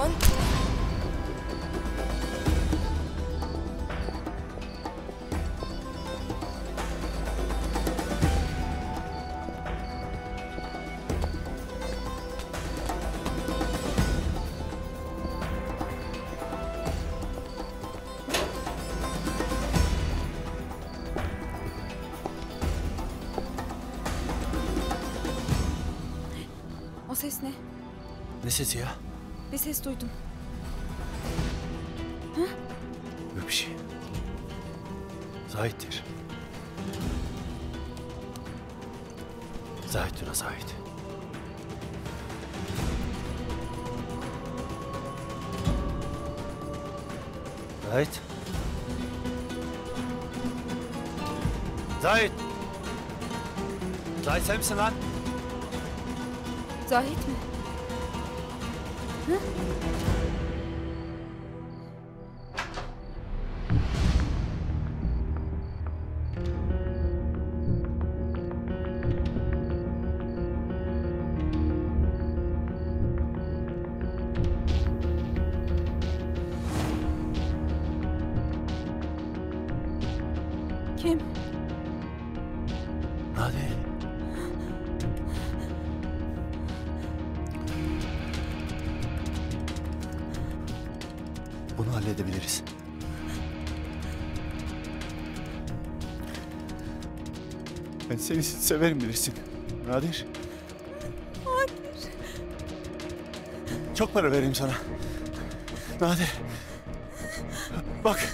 zaman... Ses ne? Ne sesi ya? Bir ses duydum. Ha? Yok bir şey. Zahit'tir. Zahit Tuna, Zahit. Zahit. Zahit. Zahit sen misin lan? Zahit mi? Hı? Kim? Nadir. Halledebiliriz. Ben seni severim bilirsin. Nadir. Nadir. Çok para vereyim sana. Nadir. Bak.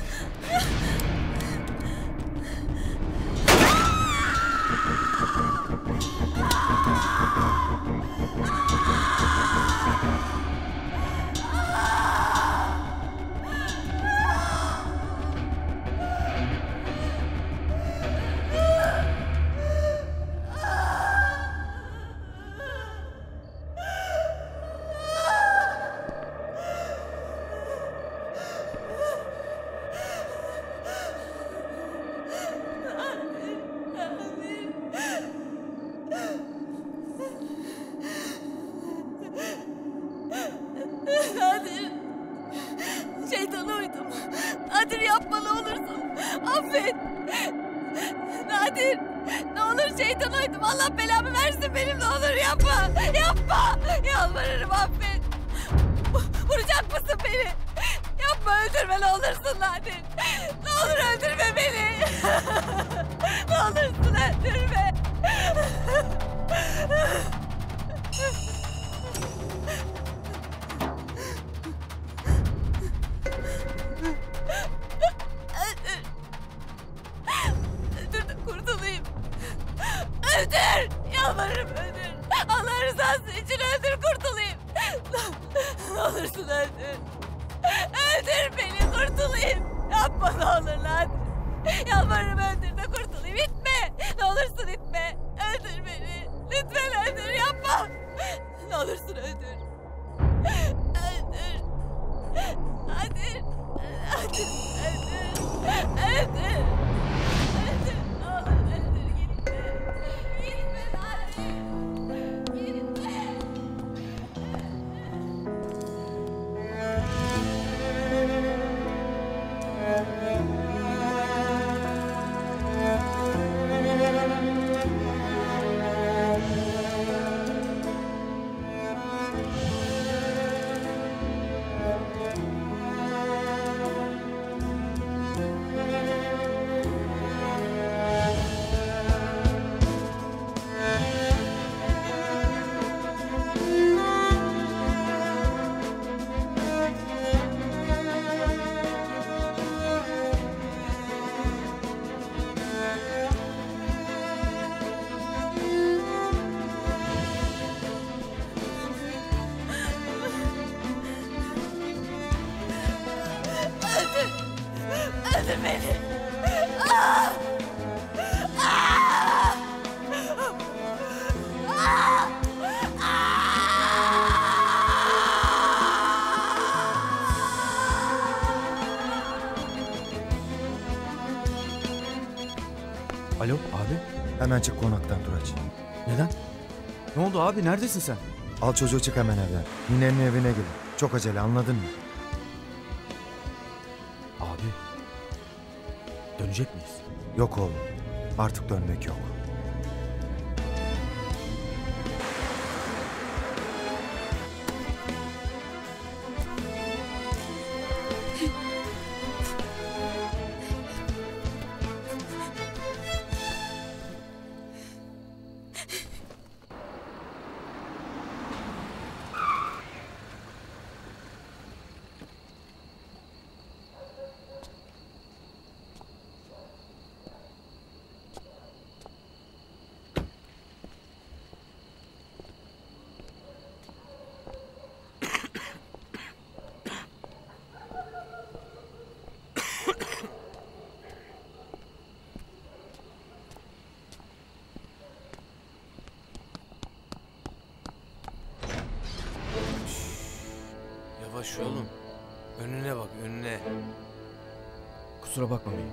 Hemen çık konaktan Turaç. Neden? Ne oldu abi? Neredesin sen? Al çocuğu çık hemen evden. Ninenin evine gidin. Çok acele, anladın mı? Abi, dönecek miyiz? Yok oğlum, artık dönmek yok. Oğlum, önüne bak, önüne. Kusura bakma beyim.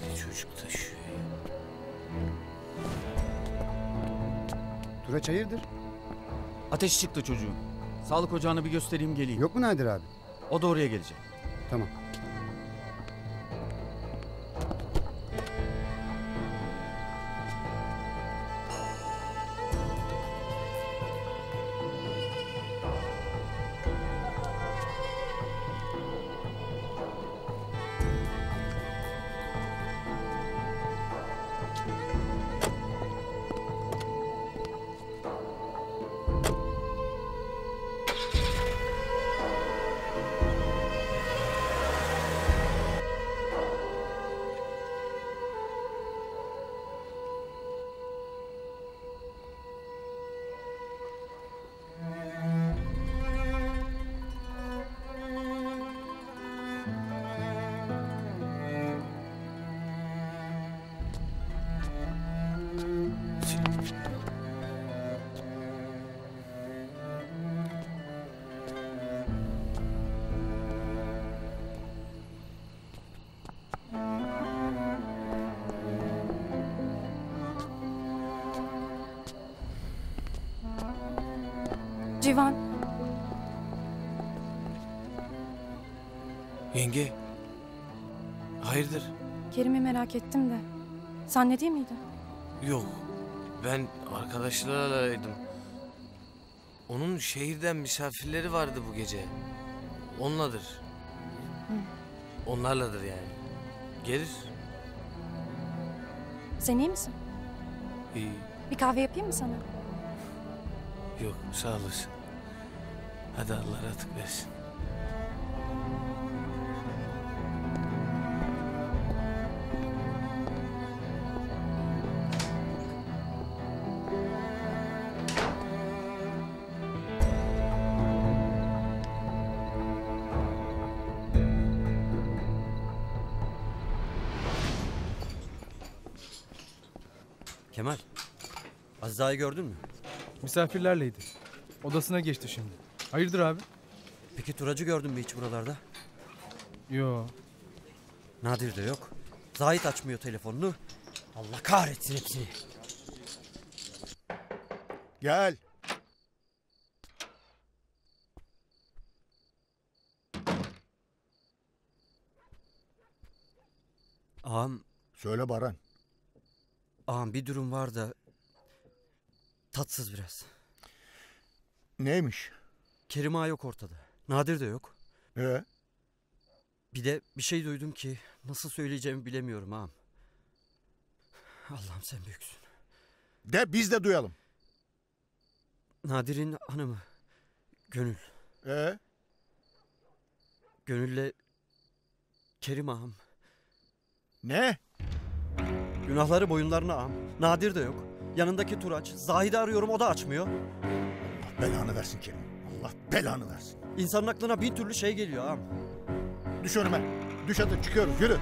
Bir de çocuk taşıyor ya. Turaç hayırdır? Ateş çıktı çocuğun. Sağlık ocağına bir göstereyim geleyim. Yok mu Nadir abi? O da oraya gelecek. Tamam. Civan. Yenge. Hayırdır? Kerim'i merak ettim de. Sen ne değil miydin? Yok. Ben arkadaşlarlaydım. Onun şehirden misafirleri vardı bu gece. Onladır. Hı. Onlarladır yani. Gelir. Sen iyi misin? İyi. Bir kahve yapayım mı sana? Yok, sağ olasın. Hadi Allah rahatlık versin. Kemal, Aziz'i gördün mü? Misafirlerleydi. Odasına geçti şimdi. Hayırdır abi? Peki Turacı gördün mü hiç buralarda? Yo. Nadir de yok. Zahit açmıyor telefonunu. Allah kahretsin hepsini. Gel. Ağam. Söyle Baran. Ağam bir durum var da... Tatsız biraz. Neymiş? Kerim Ağa yok ortada. Nadir de yok. Bir de bir şey duydum ki nasıl söyleyeceğimi bilemiyorum ağam. Allah'ım sen büyüksün. De biz de duyalım. Nadir'in hanımı Gönül. Gönül'le Kerim ağam. Ne? Günahları boyunlarına ağam. Nadir de yok. Yanındaki Turaç. Zahid'i arıyorum, o da açmıyor. Allah belanı versin Kerim. Allah belanı versin. İnsanın aklına bin türlü şey geliyor ağam. Düş önüme. Düş hadi, çıkıyoruz. Yürü.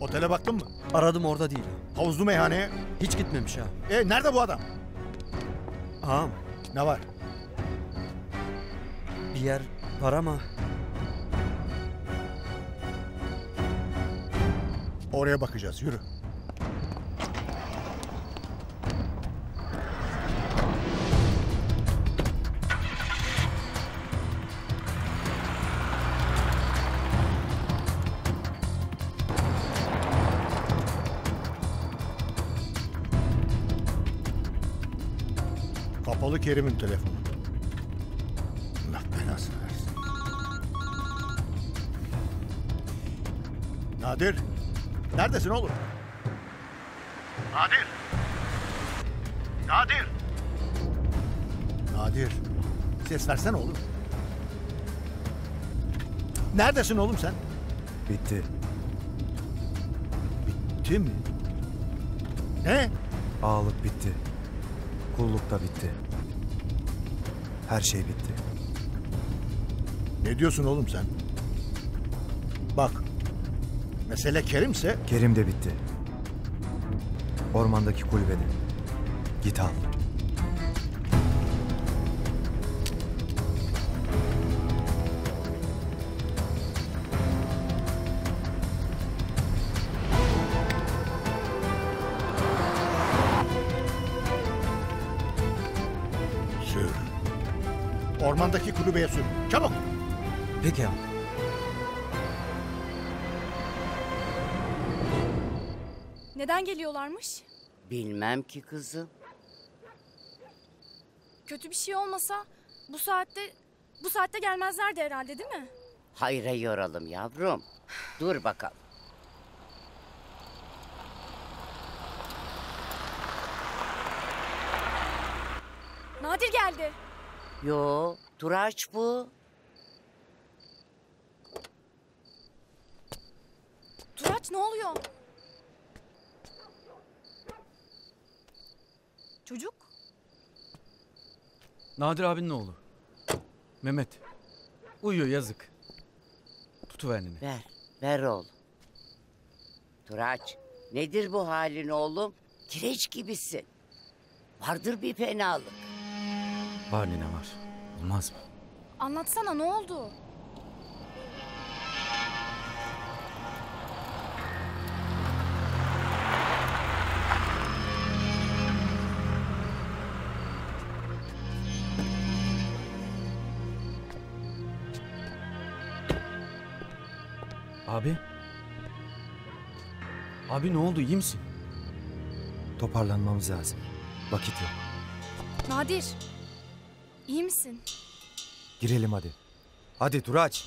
Otele baktın mı? Aradım, orada değil. Havuzlu meyhaneye? Hiç gitmemiş ağam. Nerede bu adam? Ağam. Ne var? Bir yer var ama... Oraya bakacağız. Yürü. Kapalı Kerim'in telefonu. Allah belasını versin. Nadir, neredesin oğlum? Nadir! Nadir! Nadir, ses versene oğlum. Neredesin oğlum sen? Bitti. Bitti mi? Ne? Ağalık bitti. Kulluk da bitti. Her şey bitti. Ne diyorsun oğlum sen? Bak, mesele Kerim'se... Kerim de bitti. Ormandaki kulübede. Git al. Ormandaki kulübeye sür. Çabuk. Peki abi. Neden geliyorlarmış? Bilmem ki kızım. Kötü bir şey olmasa bu saatte gelmezlerdi herhalde, değil mi? Hayra yoralım yavrum. Dur bakalım. Nadir geldi. Yo, Turaç bu. Turaç, ne oluyor? Çocuk? Nadir abinin oğlu. Mehmet. Uyuyor, yazık. Tutuver nene. Ver oğlum. Turaç, nedir bu halin oğlum? Kireç gibisin. Vardır bir fenalık. Var nene, var. Olmaz mı? Anlatsana, ne oldu? Abi. Abi, ne oldu? İyi misin? Toparlanmamız lazım. Vakit yok. Nadir. İyi misin? Girelim hadi. Hadi Turaç.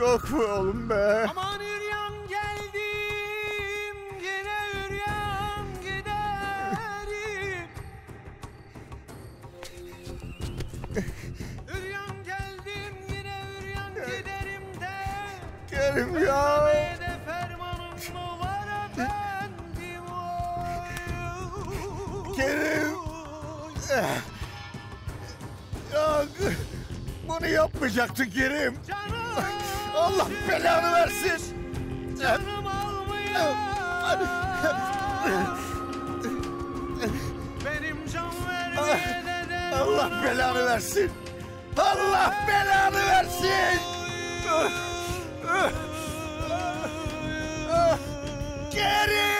Yok mu oğlum be? Aman üryam geldim, gene üryam giderim. Üryam geldim, yine üryam giderim de. Kerim ya. Mehmet'e fermanım mı var efendim? Kerim. Ya, bunu yapmayacaktın Kerim. Allah belanı versin. Canım almıyor. Benim can vermeye de Allah belanı versin. Allah belanı versin. Geri.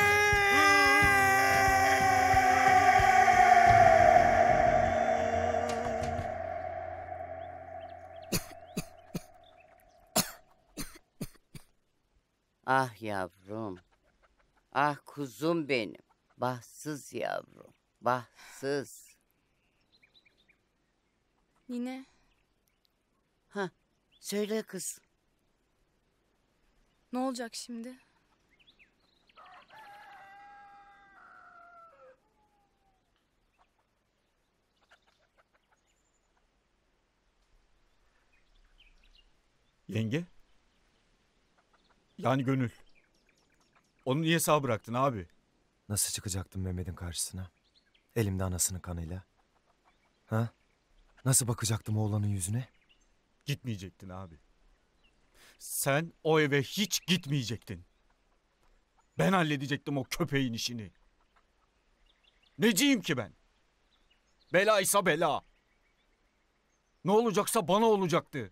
Ah yavrum, ah kuzum benim, bahtsız yavrum, bahtsız. Nine. Ha, söyle kız. Ne olacak şimdi? Yenge? Yani Gönül. Onu niye sağ bıraktın abi? Nasıl çıkacaktım Mehmet'in karşısına? Elimde anasının kanıyla. Ha? Nasıl bakacaktım oğlanın yüzüne? Gitmeyecektin abi. Sen o eve hiç gitmeyecektin. Ben halledecektim o köpeğin işini. Neciyim ki ben? Belaysa bela. Ne olacaksa bana olacaktı.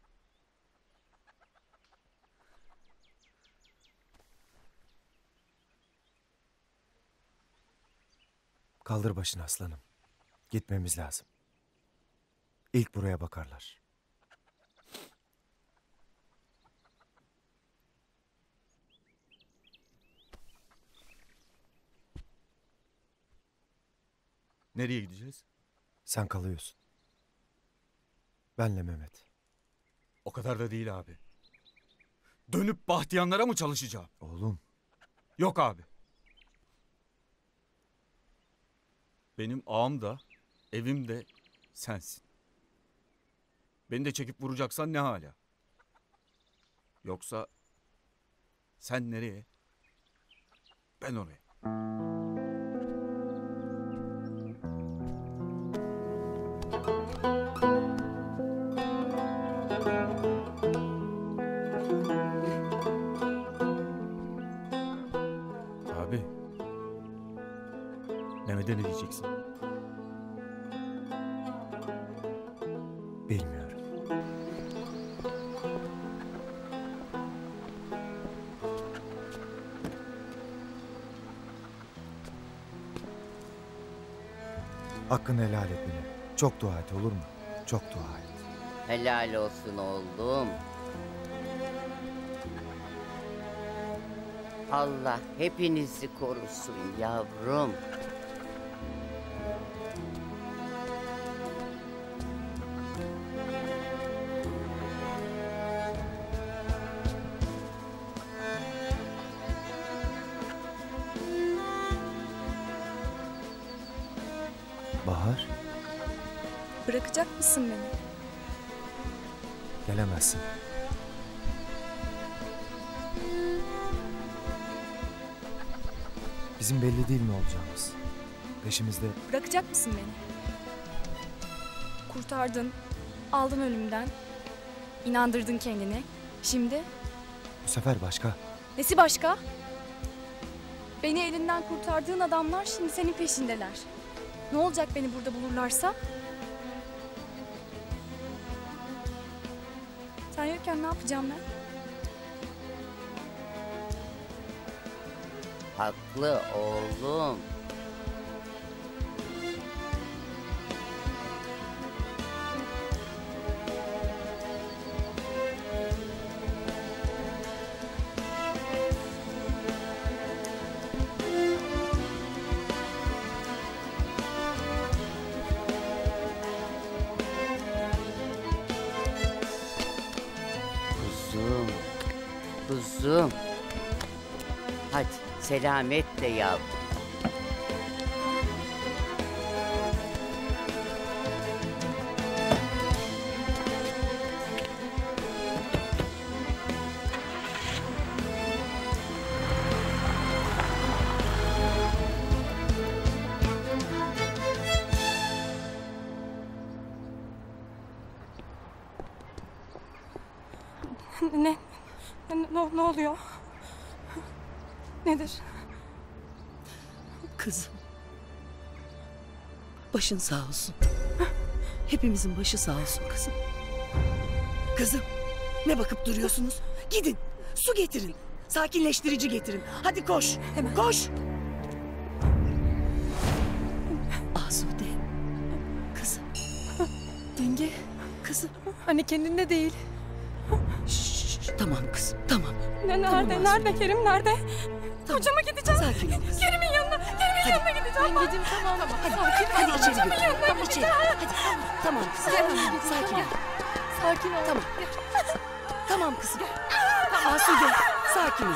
Kaldır başını aslanım. Gitmemiz lazım. İlk buraya bakarlar. Nereye gideceğiz? Sen kalıyorsun. Benle Mehmet. O kadar da değil abi. Dönüp Bahtiyanlara mı çalışacağım? Oğlum. Yok abi. Benim ağam da, evim de sensin. Beni de çekip vuracaksan ne hala? Yoksa sen nereye? Ben oraya. Abi, Mehmet'e ne diyeceksin? Bilmiyorum. Hakkını helal et beni. Çok dua et, olur mu? Çok dua et. Helal olsun oğlum. Allah hepinizi korusun yavrum. Bahar. Bırakacak mısın beni? Gelemezsin. Bizim belli değil mi olacağımız? Peşimizde... Bırakacak mısın beni? Kurtardın, aldın ölümden, inandırdın kendini. Şimdi? Bu sefer başka. Nesi başka? Beni elinden kurtardığın adamlar şimdi senin peşindeler. Ne olacak beni burada bulurlarsa? Sen yokken ne yapacağım ben? Haklı oğlum. Kuzum. Hadi selametle yavrum. Ne oluyor? Nedir? Kızım. Başın sağ olsun. Hepimizin başı sağ olsun kızım. Kızım. Ne bakıp duruyorsunuz? Gidin. Su getirin. Sakinleştirici getirin. Hadi koş. Hemen. Koş. Asude. Kızım. Denge. Kızım. Anne kendinde değil. Tamam kızım, tamam. Nerede Kerim, nerede? Tamam. Kocama gideceğim. Sakin ol. Kerim'in yanına gideceğim. Dengeciğim, tamam. Hadi içeri gir. Tamam, içeri. Hadi, tamam kızım. Sakin ol. Sakin ol. Tamam. Tamam kızım. Asude. Sakin ol.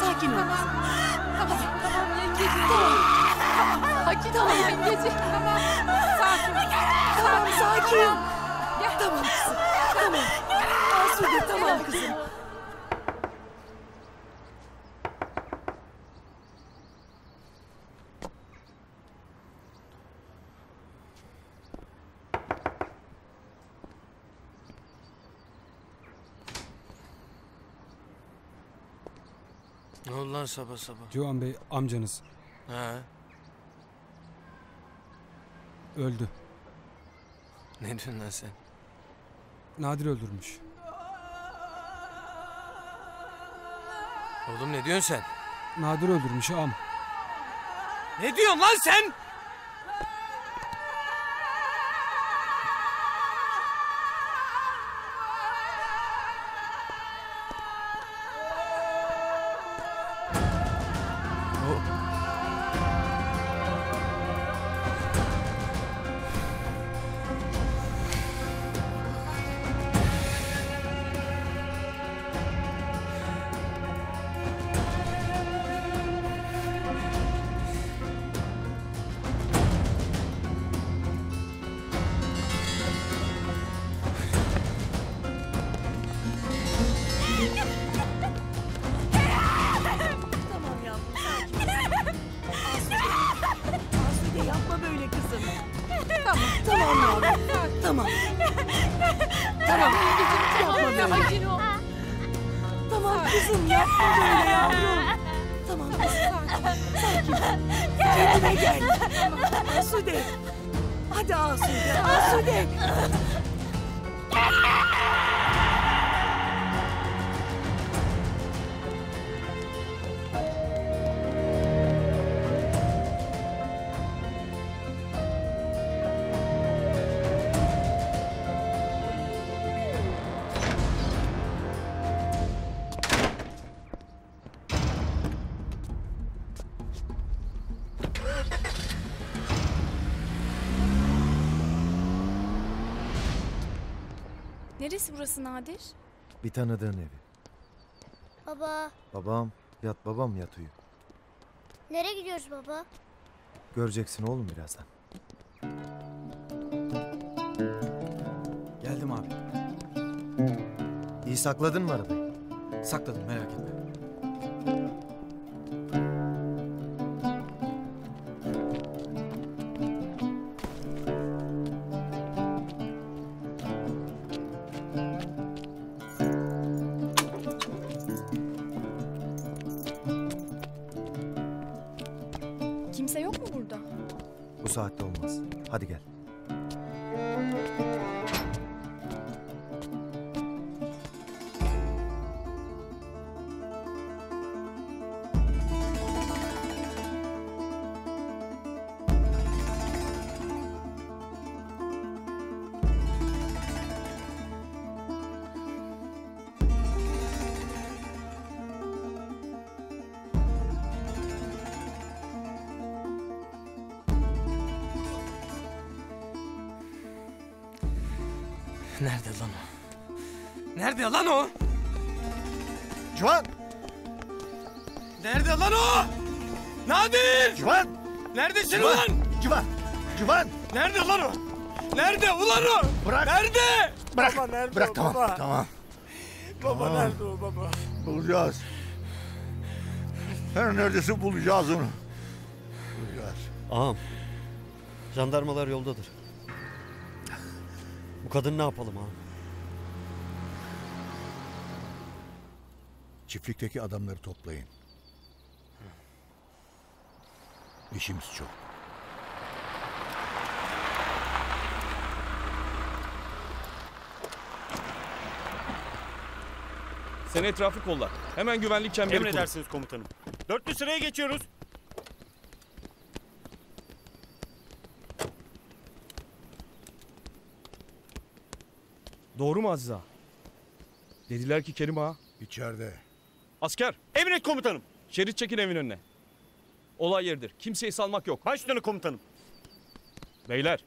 Sakin ol. Tamam. Tamam yengeciğim. Tamam. Hakikaten tamam yengeciğim. Tamam. Sakin. Tamam sakin. Gel. Tamam kızım. Tamam. Asude tamam kızım. Ne oldu lan sabah sabah? Civan Bey amcanız. He. Öldü. Ne diyorsun lan sen? Nadir öldürmüş. Oğlum ne diyorsun sen? Nadir öldürmüş am. Ne diyorsun lan sen? Neresi burası Nadir? Bir tanıdığın evi. Baba. Babam yat uyu. Nereye gidiyoruz baba? Göreceksin oğlum birazdan. Geldim abi. İyi sakladın mı arabayı? Sakladım merak etme. Saatte olmaz. Hadi gel. Bırak tamam, baba. Tamam. Baba tamam. Nerede o baba? Bulacağız. Her neredeyse bulacağız onu. Bulacağız. Ağam, jandarmalar yoldadır. Bu kadın ne yapalım ağam? Çiftlikteki adamları toplayın. İşimiz çok. Sen etrafı kolla. Hemen güvenlik çemberi kurun. Emredersiniz komutanım. Dörtlü sıraya geçiyoruz. Doğru mu Aziz ağa? Dediler ki Kerim ağa. İçeride. Asker. Emret komutanım. Şerit çekin evin önüne. Olay yeridir. Kimseyi salmak yok. Baş üstüne komutanım. Beyler.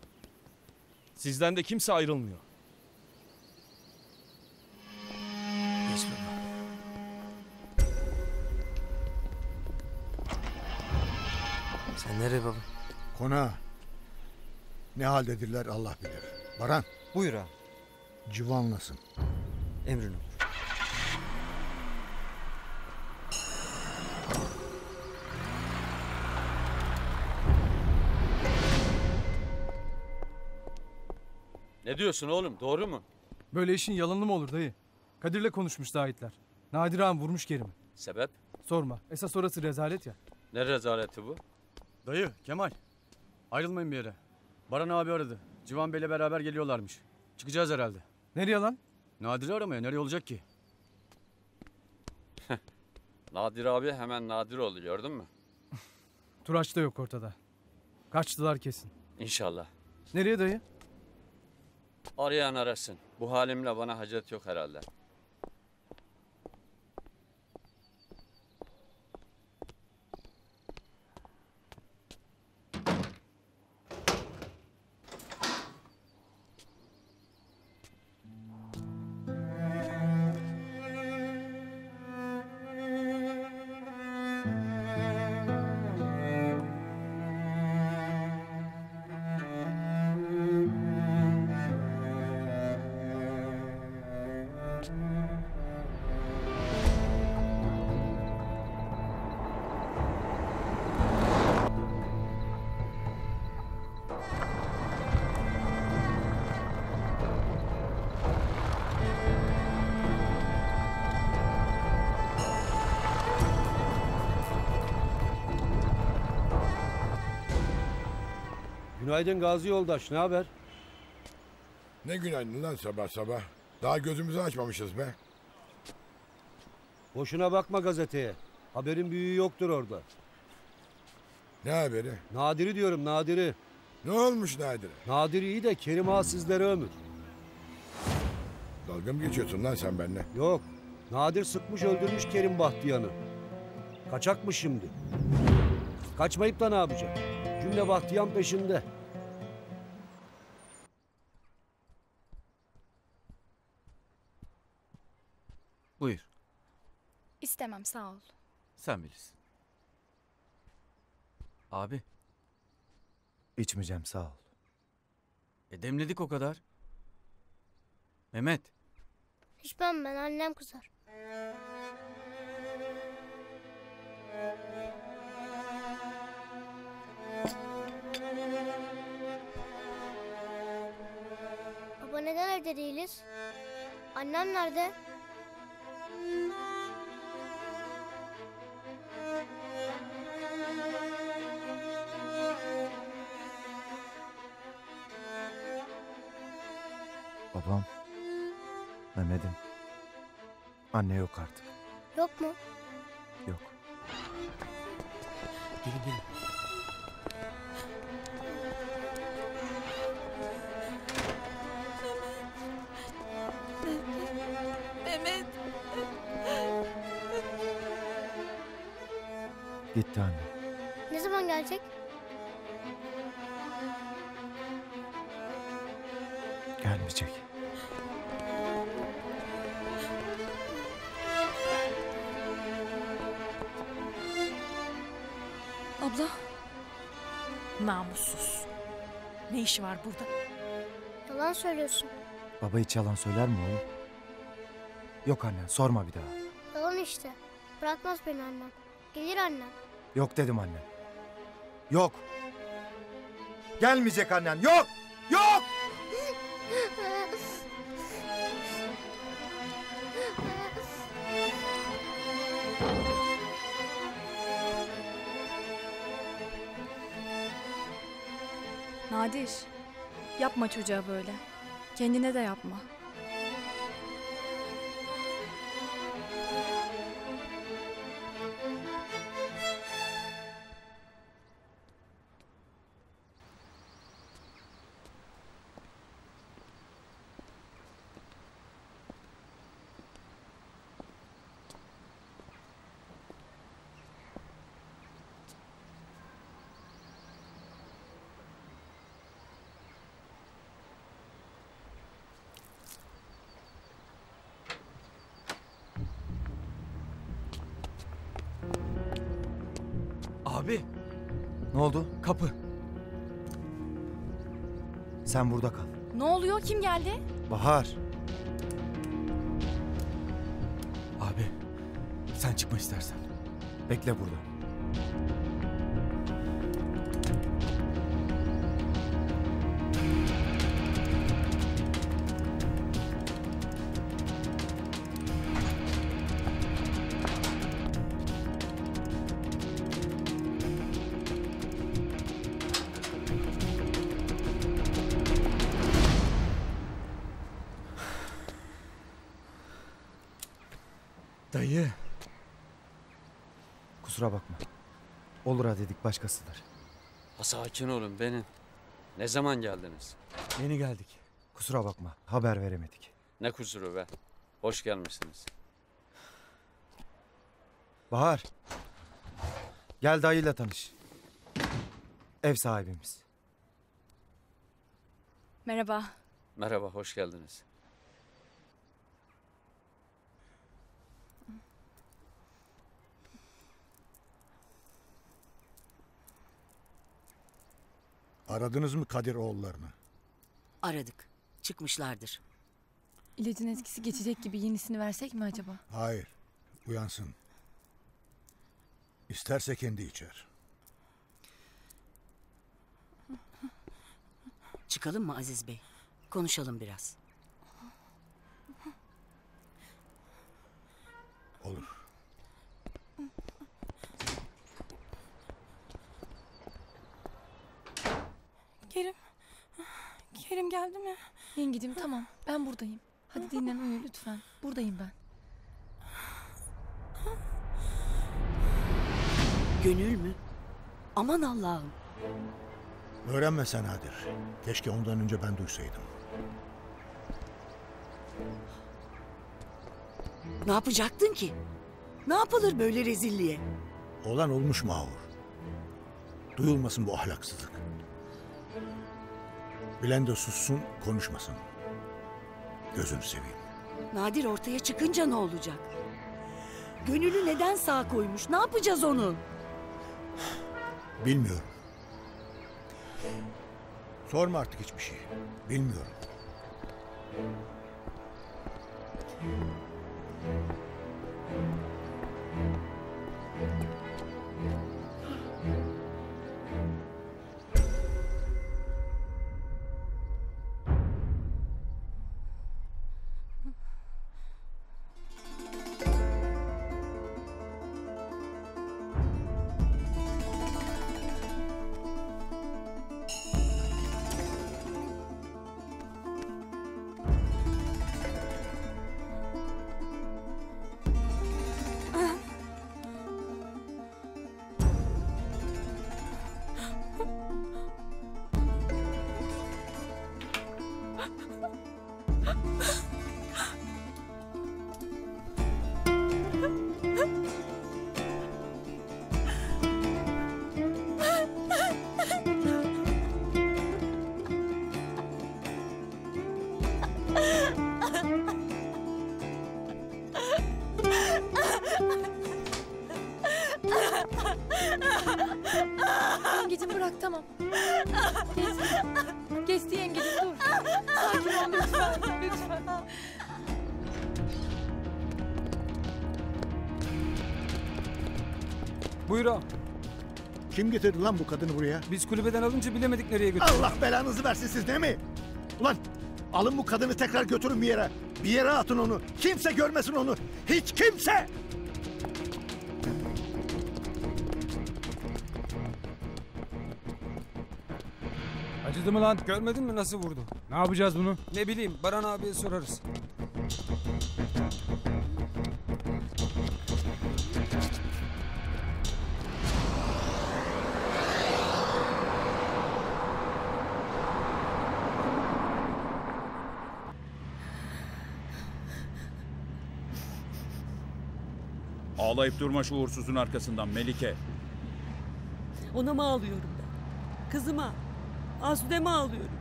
Sizden de kimse ayrılmıyor. Sen nereye baba? Konağa. Ne haldedirler Allah bilir. Baran. Buyur ağam. Civanlasın. Emrin olur. Ne diyorsun oğlum? Doğru mu? Böyle işin yalanı mı olur dayı? Kadir'le konuşmuş Zahitler. Nadir ağam vurmuş Kerim'i. Sebep? Sorma. Esas orası rezalet ya. Ne rezaleti bu? Dayı, Kemal. Ayrılmayın bir yere. Baran abi aradı. Civan Bey'le beraber geliyorlarmış. Çıkacağız herhalde. Nereye lan? Nadir'i aramaya. Nereye olacak ki? Nadir abi hemen Nadir oldu. Gördün mü? Turaç da yok ortada. Kaçtılar kesin. İnşallah. Nereye dayı? Arayan arasın. Bu halimle bana hacet yok herhalde. Günaydın Gazi yoldaş, ne haber? Ne günaydın lan sabah sabah. Daha gözümüzü açmamışız be. Boşuna bakma gazeteye. Haberin büyüğü yoktur orada. Ne haberi? Nadir'i diyorum, Nadir'i. Ne olmuş Nadir'e? Nadir iyi de Kerim ağa sizlere ömür. Dalga mı geçiyorsun lan sen benimle? Yok. Nadir sıkmış öldürmüş Kerim Bahtiyan'ı. Kaçakmış şimdi. Kaçmayıp da ne yapacak? Cümle Bahtiyan peşinde. Buyur. İstemem, sağ ol. Sen bilirsin. Abi. İçmeyeceğim, sağ ol. Demledik o kadar. Mehmet. İçmem ben, annem kızar. Baba neden evde değiliz? Annem nerede? Babam, Mehmet'im. Anne yok artık. Yok mu? Yok. Gelin gelin. Gitti anne. Ne zaman gelecek? Gelmeyecek. Abla. Namussuz. Ne işi var burada? Yalan söylüyorsun. Baba hiç yalan söyler mi oğlum? Yok anne, sorma bir daha. Yalan işte. Bırakmaz beni annem. Gelir annem. Yok dedim anne. Yok. Gelmeyecek annen. Yok. Yok. Nadir, yapma çocuğa böyle. Kendine de yapma. Ne oldu? Kapı. Sen burada kal. Ne oluyor? Kim geldi? Bahar. Abi, sen çıkma istersen. Bekle burada. Dayı. Kusura bakma. Olur ha dedik, başkasıdır. Ha, sakin olun benim. Ne zaman geldiniz? Yeni geldik. Kusura bakma, haber veremedik. Ne kusuru be? Hoş gelmişsiniz. Bahar. Gel dayıyla tanış. Ev sahibimiz. Merhaba. Merhaba, hoş geldiniz. Aradınız mı Kadir oğullarını? Aradık. Çıkmışlardır. İlacın etkisi geçecek gibi, yenisini versek mi acaba? Hayır. Uyansın. İsterse kendi içer. Çıkalım mı Aziz Bey? Konuşalım biraz. Olur. Kerim. Kerim geldi mi? Yengeciğim tamam, ben buradayım. Hadi dinlen, uyu lütfen. Buradayım ben. Gönül mü? Aman Allah'ım. Öğrenme sen Nadir. Keşke ondan önce ben duysaydım. Ne yapacaktın ki? Ne yapılır böyle rezilliğe? Olan olmuş mahur. Duyulmasın bu ahlaksızlık. Bilen de sussun, konuşmasın. Gözünü seveyim. Nadir ortaya çıkınca ne olacak? Gönül'ü neden sağ koymuş? Ne yapacağız onu? Bilmiyorum. Sorma artık hiçbir şey. Bilmiyorum. Kim getirdi lan bu kadını buraya? Biz kulübeden alınca bilemedik nereye götürdük. Allah belanızı versin siz değil mi? Ulan alın bu kadını tekrar götürün bir yere. Bir yere atın onu. Kimse görmesin onu. Hiç kimse! Acıdı mı lan? Görmedin mi nasıl vurdu? Ne yapacağız bunu? Ne bileyim, Baran abiye sorarız. Ağlayıp durma şu uğursuzun arkasından Melike. Ona mı ağlıyorum ben? Kızıma, Asude'me ağlıyorum.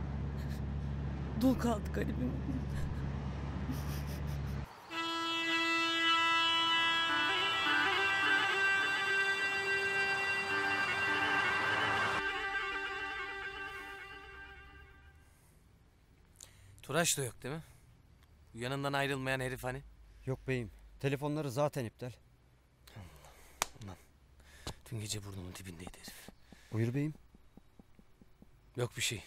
Dul kaldı garibim. Turaç da yok değil mi? Yanından ayrılmayan herif hani? Yok beyim. Telefonları zaten iptal. Allah'ım. Dün gece burnumun dibindeydi herif. Buyur beyim. Yok bir şey.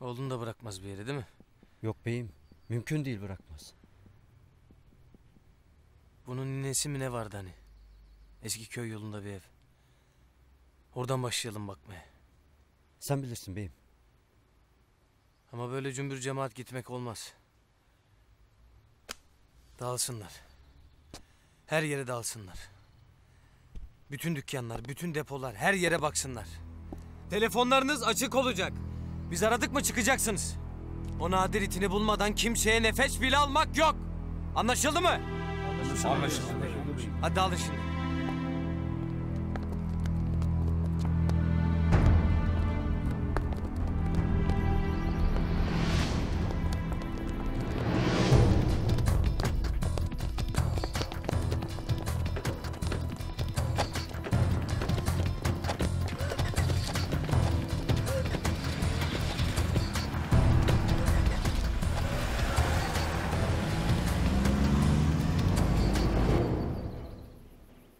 Oğlunu da bırakmaz bir yere değil mi? Yok beyim. Mümkün değil bırakmaz. Bunun ninesi mi ne vardı hani? Eski köy yolunda bir ev. Oradan başlayalım bakmaya. Sen bilirsin beyim. Ama böyle cümbür cemaat gitmek olmaz. Dağılsınlar. Her yere dağılsınlar. Bütün dükkanlar, bütün depolar, her yere baksınlar. Telefonlarınız açık olacak. Biz aradık mı çıkacaksınız. O Nadir itini bulmadan kimseye nefes bile almak yok. Anlaşıldı mı? Anlaşıldı. Anlaşıldı. Hadi dağılın şimdi.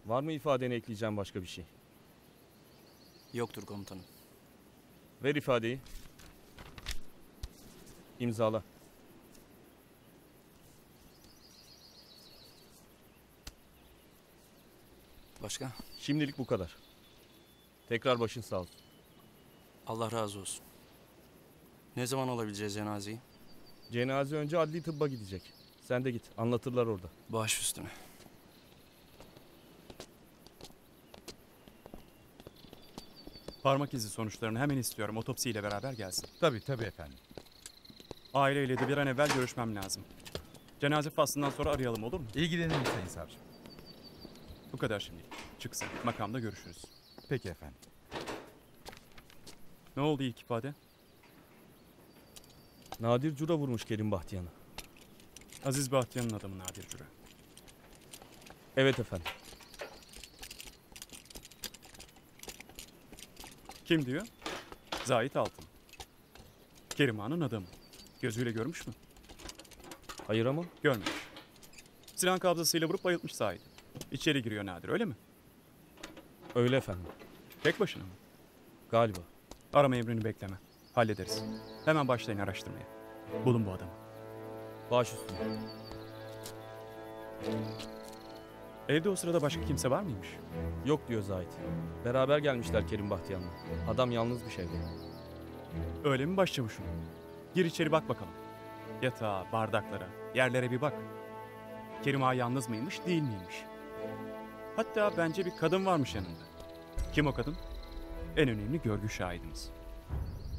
Var mı ifadene ekleyeceğim başka bir şey? Yoktur komutanım. Ver ifadeyi. İmzala. Başka? Şimdilik bu kadar. Tekrar başın sağ olsun. Allah razı olsun. Ne zaman olabileceğiz cenazeyi? Cenaze önce adli tıbba gidecek. Sen de git. Anlatırlar orada. Baş üstüne. Parmak izi sonuçlarını hemen istiyorum. Otopsiyle beraber gelsin. Tabii tabii efendim. Aileyle de bir an evvel görüşmem lazım. Cenaze faslından sonra arayalım olur mu? İlgilenelim sayın savcım. Bu kadar şimdi. Çıksın. Makamda görüşürüz. Peki efendim. Ne oldu ilk ifade? Nadir Cura vurmuş Kerim Bahtiyan'ı. Aziz Bahtiyan'ın adamı Nadir Cura. Evet efendim. Kim diyor? Zahit Altın. Kerim Han'ın adamı. Gözüyle görmüş mü? Hayır ama. Görmemiş. Silah kabzasıyla vurup bayıltmış Zahit. İçeri giriyor Nadir öyle mi? Öyle efendim. Tek başına mı? Galiba. Arama emrini bekleme. Hallederiz. Hemen başlayın araştırmaya. Bulun bu adamı. Baş üstüne. Evde o sırada başka kimse var mıymış? Yok diyor Zahit. Beraber gelmişler Kerim Bahtiyan'la. Adam yalnız bir şeydi. Öyle mi başçavuşum? Gir içeri bak bakalım. Yatağa, bardaklara, yerlere bir bak. Kerim Ağa yalnız mıymış, değil miymiş? Hatta bence bir kadın varmış yanında. Kim o kadın? En önemli görgü şahidimiz.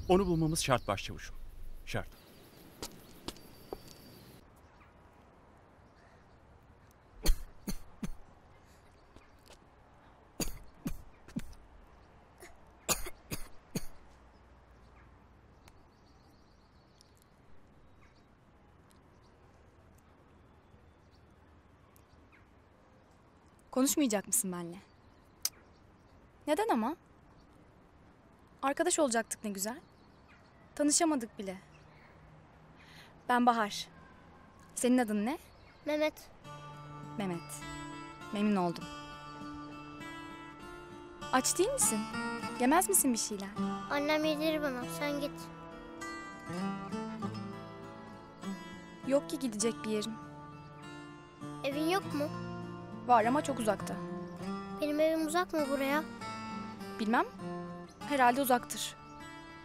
Onu bulmamız şart başçavuşum. Şart. Konuşmayacak mısın benimle? Neden ama? Arkadaş olacaktık ne güzel. Tanışamadık bile. Ben Bahar. Senin adın ne? Mehmet. Mehmet. Memnun oldum. Aç değil misin? Yemez misin bir şeyler? Annem yedirir bana. Sen git. Yok ki gidecek bir yerim. Evin yok mu? Var ama çok uzakta. Benim evim uzak mı buraya? Bilmem. Herhalde uzaktır.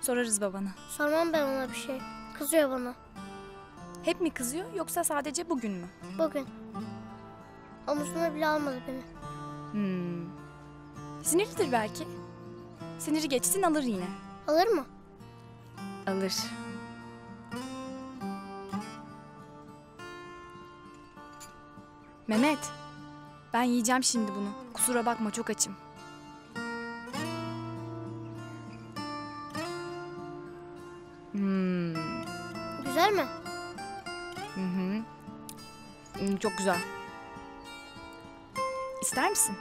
Sorarız babana. Sormam ben ona bir şey. Kızıyor bana. Hep mi kızıyor yoksa sadece bugün mü? Bugün. Omuzuna bile almadı beni. Hmm. Sinirlidir belki. Siniri geçsin alır yine. Alır mı? Alır. Mehmet. Ben yiyeceğim şimdi bunu. Kusura bakma çok açım. Hmm. Güzel mi? Hı hı. Çok güzel. İster misin?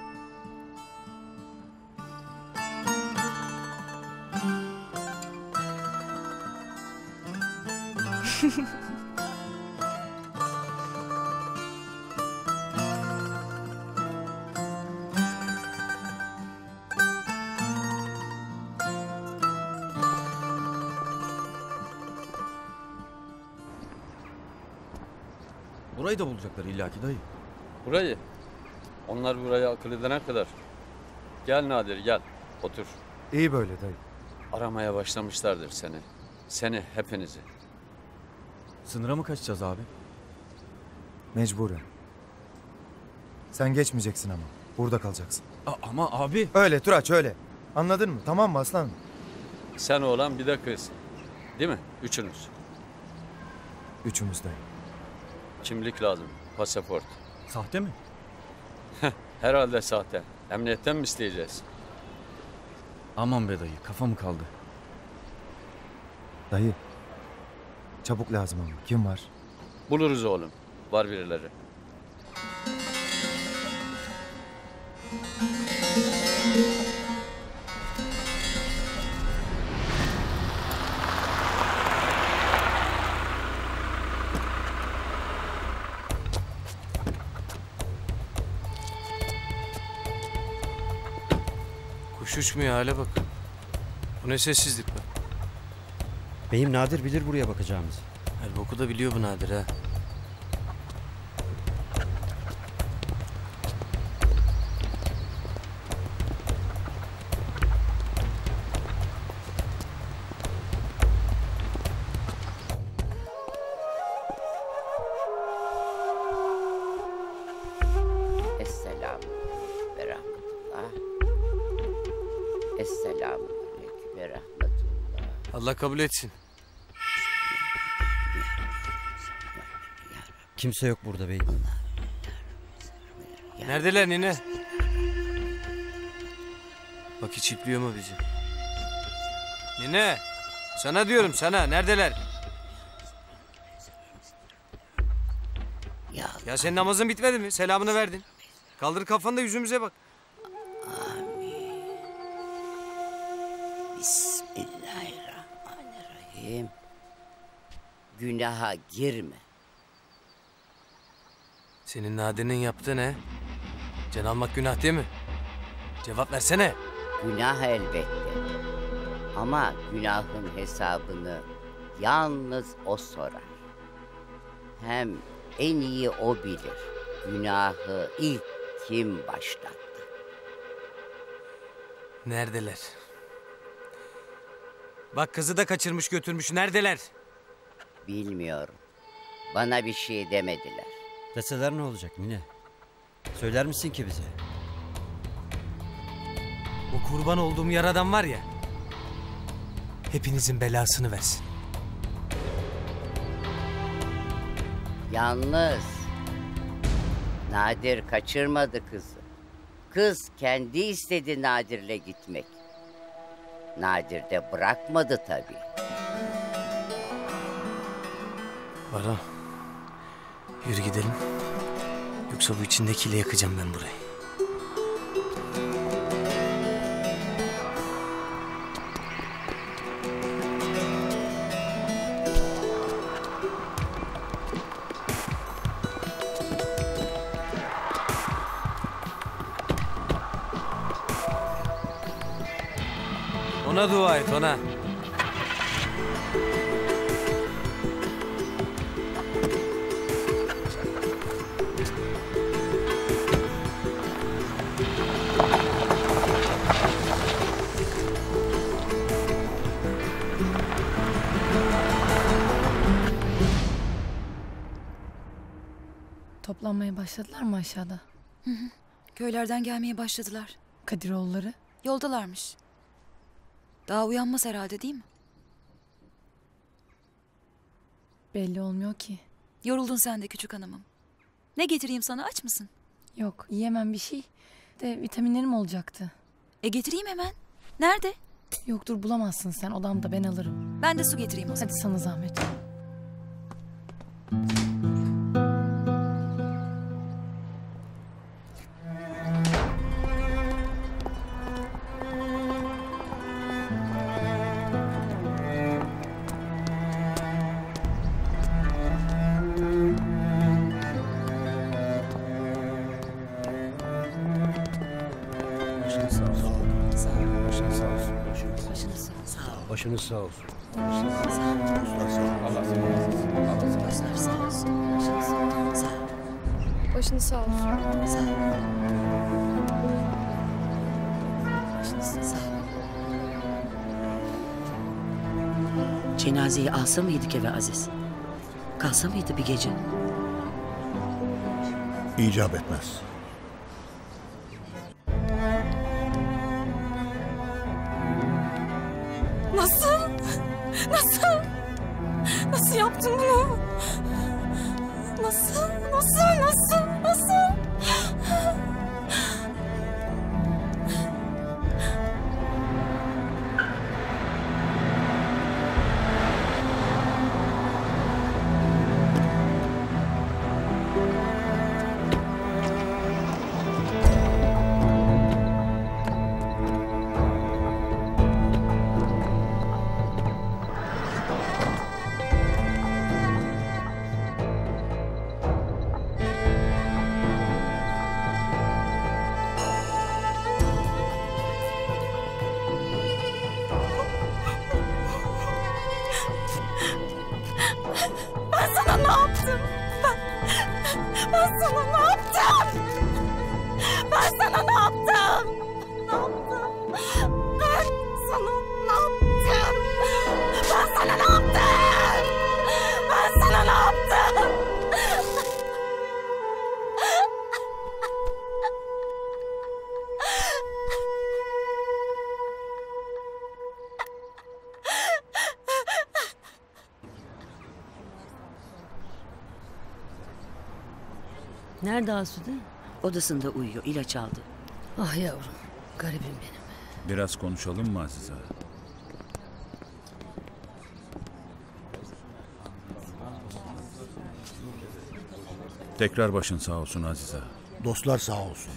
Burayı da bulacaklar illaki dayı. Burayı? Onlar burayı akıl edene kadar. Gel Nadir gel, otur. İyi böyle dayı. Aramaya başlamışlardır seni. Seni, hepinizi. Sınıra mı kaçacağız abi? Mecburen. Sen geçmeyeceksin ama. Burada kalacaksın. Ama abi. Öyle Turaç öyle. Anladın mı? Tamam mı aslanım? Sen oğlan bir de kız. Değil mi? Üçünüz. Üçümüz dayı. Kimlik lazım. Pasaport. Sahte mi? Herhalde sahte. Emniyetten mi isteyeceğiz? Aman be dayı. Kafa mı kaldı? Dayı. Çabuk lazım ama. Kim var? Buluruz oğlum. Var birileri. Uçmuyor hale bak. Bu ne sessizlik be. Beyim Nadir bilir buraya bakacağımızı. Her boku da biliyor bu Nadir ha. Allah kabul etsin. Kimse yok burada beyim. Neredeler nene? Bak hiç ipliyor mu bizi? Nene, sana diyorum sana. Neredeler? Ya senin namazın bitmedi mi? Selamını verdin. Kaldır kafanı da yüzümüze bak. Günaha girme. Senin Nadir'in yaptığı ne? Can almak günah değil mi? Cevap versene. Günah elbette. Ama günahın hesabını yalnız o sorar. Hem en iyi o bilir. Günahı ilk kim başlattı? Neredeler? Bak kızı da kaçırmış götürmüş. Neredeler? Bilmiyorum. Bana bir şey demediler. Deseler ne olacak nine? Söyler misin ki bize? O kurban olduğum yaradan var ya... hepinizin belasını versin. Yalnız... Nadir kaçırmadı kızı. Kız kendi istedi Nadir'le gitmek. Nadir de bırakmadı tabii. Ara. Yürü gidelim. Yoksa bu içindekiyle yakacağım ben burayı. Ona dua et ona. Toplanmaya başladılar mı aşağıda? Hı. Köylerden gelmeye başladılar. Kadiroğulları? Yoldalarmış. Daha uyanmaz herhalde değil mi? Belli olmuyor ki. Yoruldun sen de küçük hanımım. Ne getireyim sana, aç mısın? Yok, yiyemem bir şey. De vitaminlerim olacaktı. Getireyim hemen. Nerede? Yoktur, bulamazsın sen. Odamda, ben alırım. Ben de su getireyim o zaman. Hadi sana zahmet. Başınız sağ olsun. Başınız sağ olsun. Başınız sağ olsun. Allah sağ olsun. Başınız sağ olsun. Cenazeyi alsa mıydık eve Aziz? Kalsa mıydı bir gece? İcap etmez. Nasıl? Nasıl? Nasıl yaptın bunu? Nasıl? Nasıl? Nasıl? Nasıl? Nerede Asude? Odasında uyuyor, ilaç aldı. Ah yavrum, garibim benim. Biraz konuşalım mı Aziz ağa? Tekrar başın sağ olsun Aziz ağa. Dostlar sağ olsun.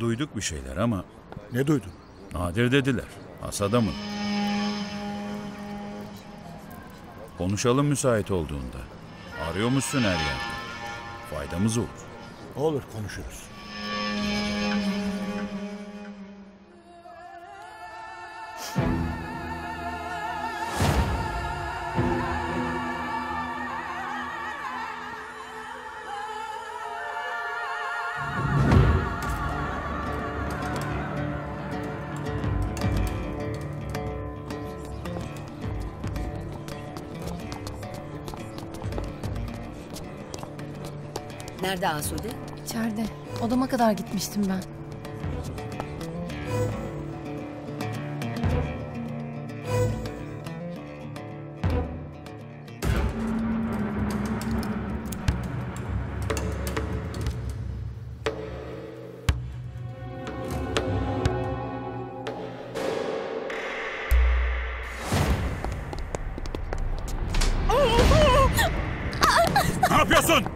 Duyduk bir şeyler ama... Ne duydun? Nadir dediler, hasada mı? Konuşalım müsait olduğunda. Arıyor musun her yerde? Faydamız olur. Olur, konuşuruz. Nerede Asude? İçeride. Odama kadar gitmiştim ben. Ne yapıyorsun? Asude.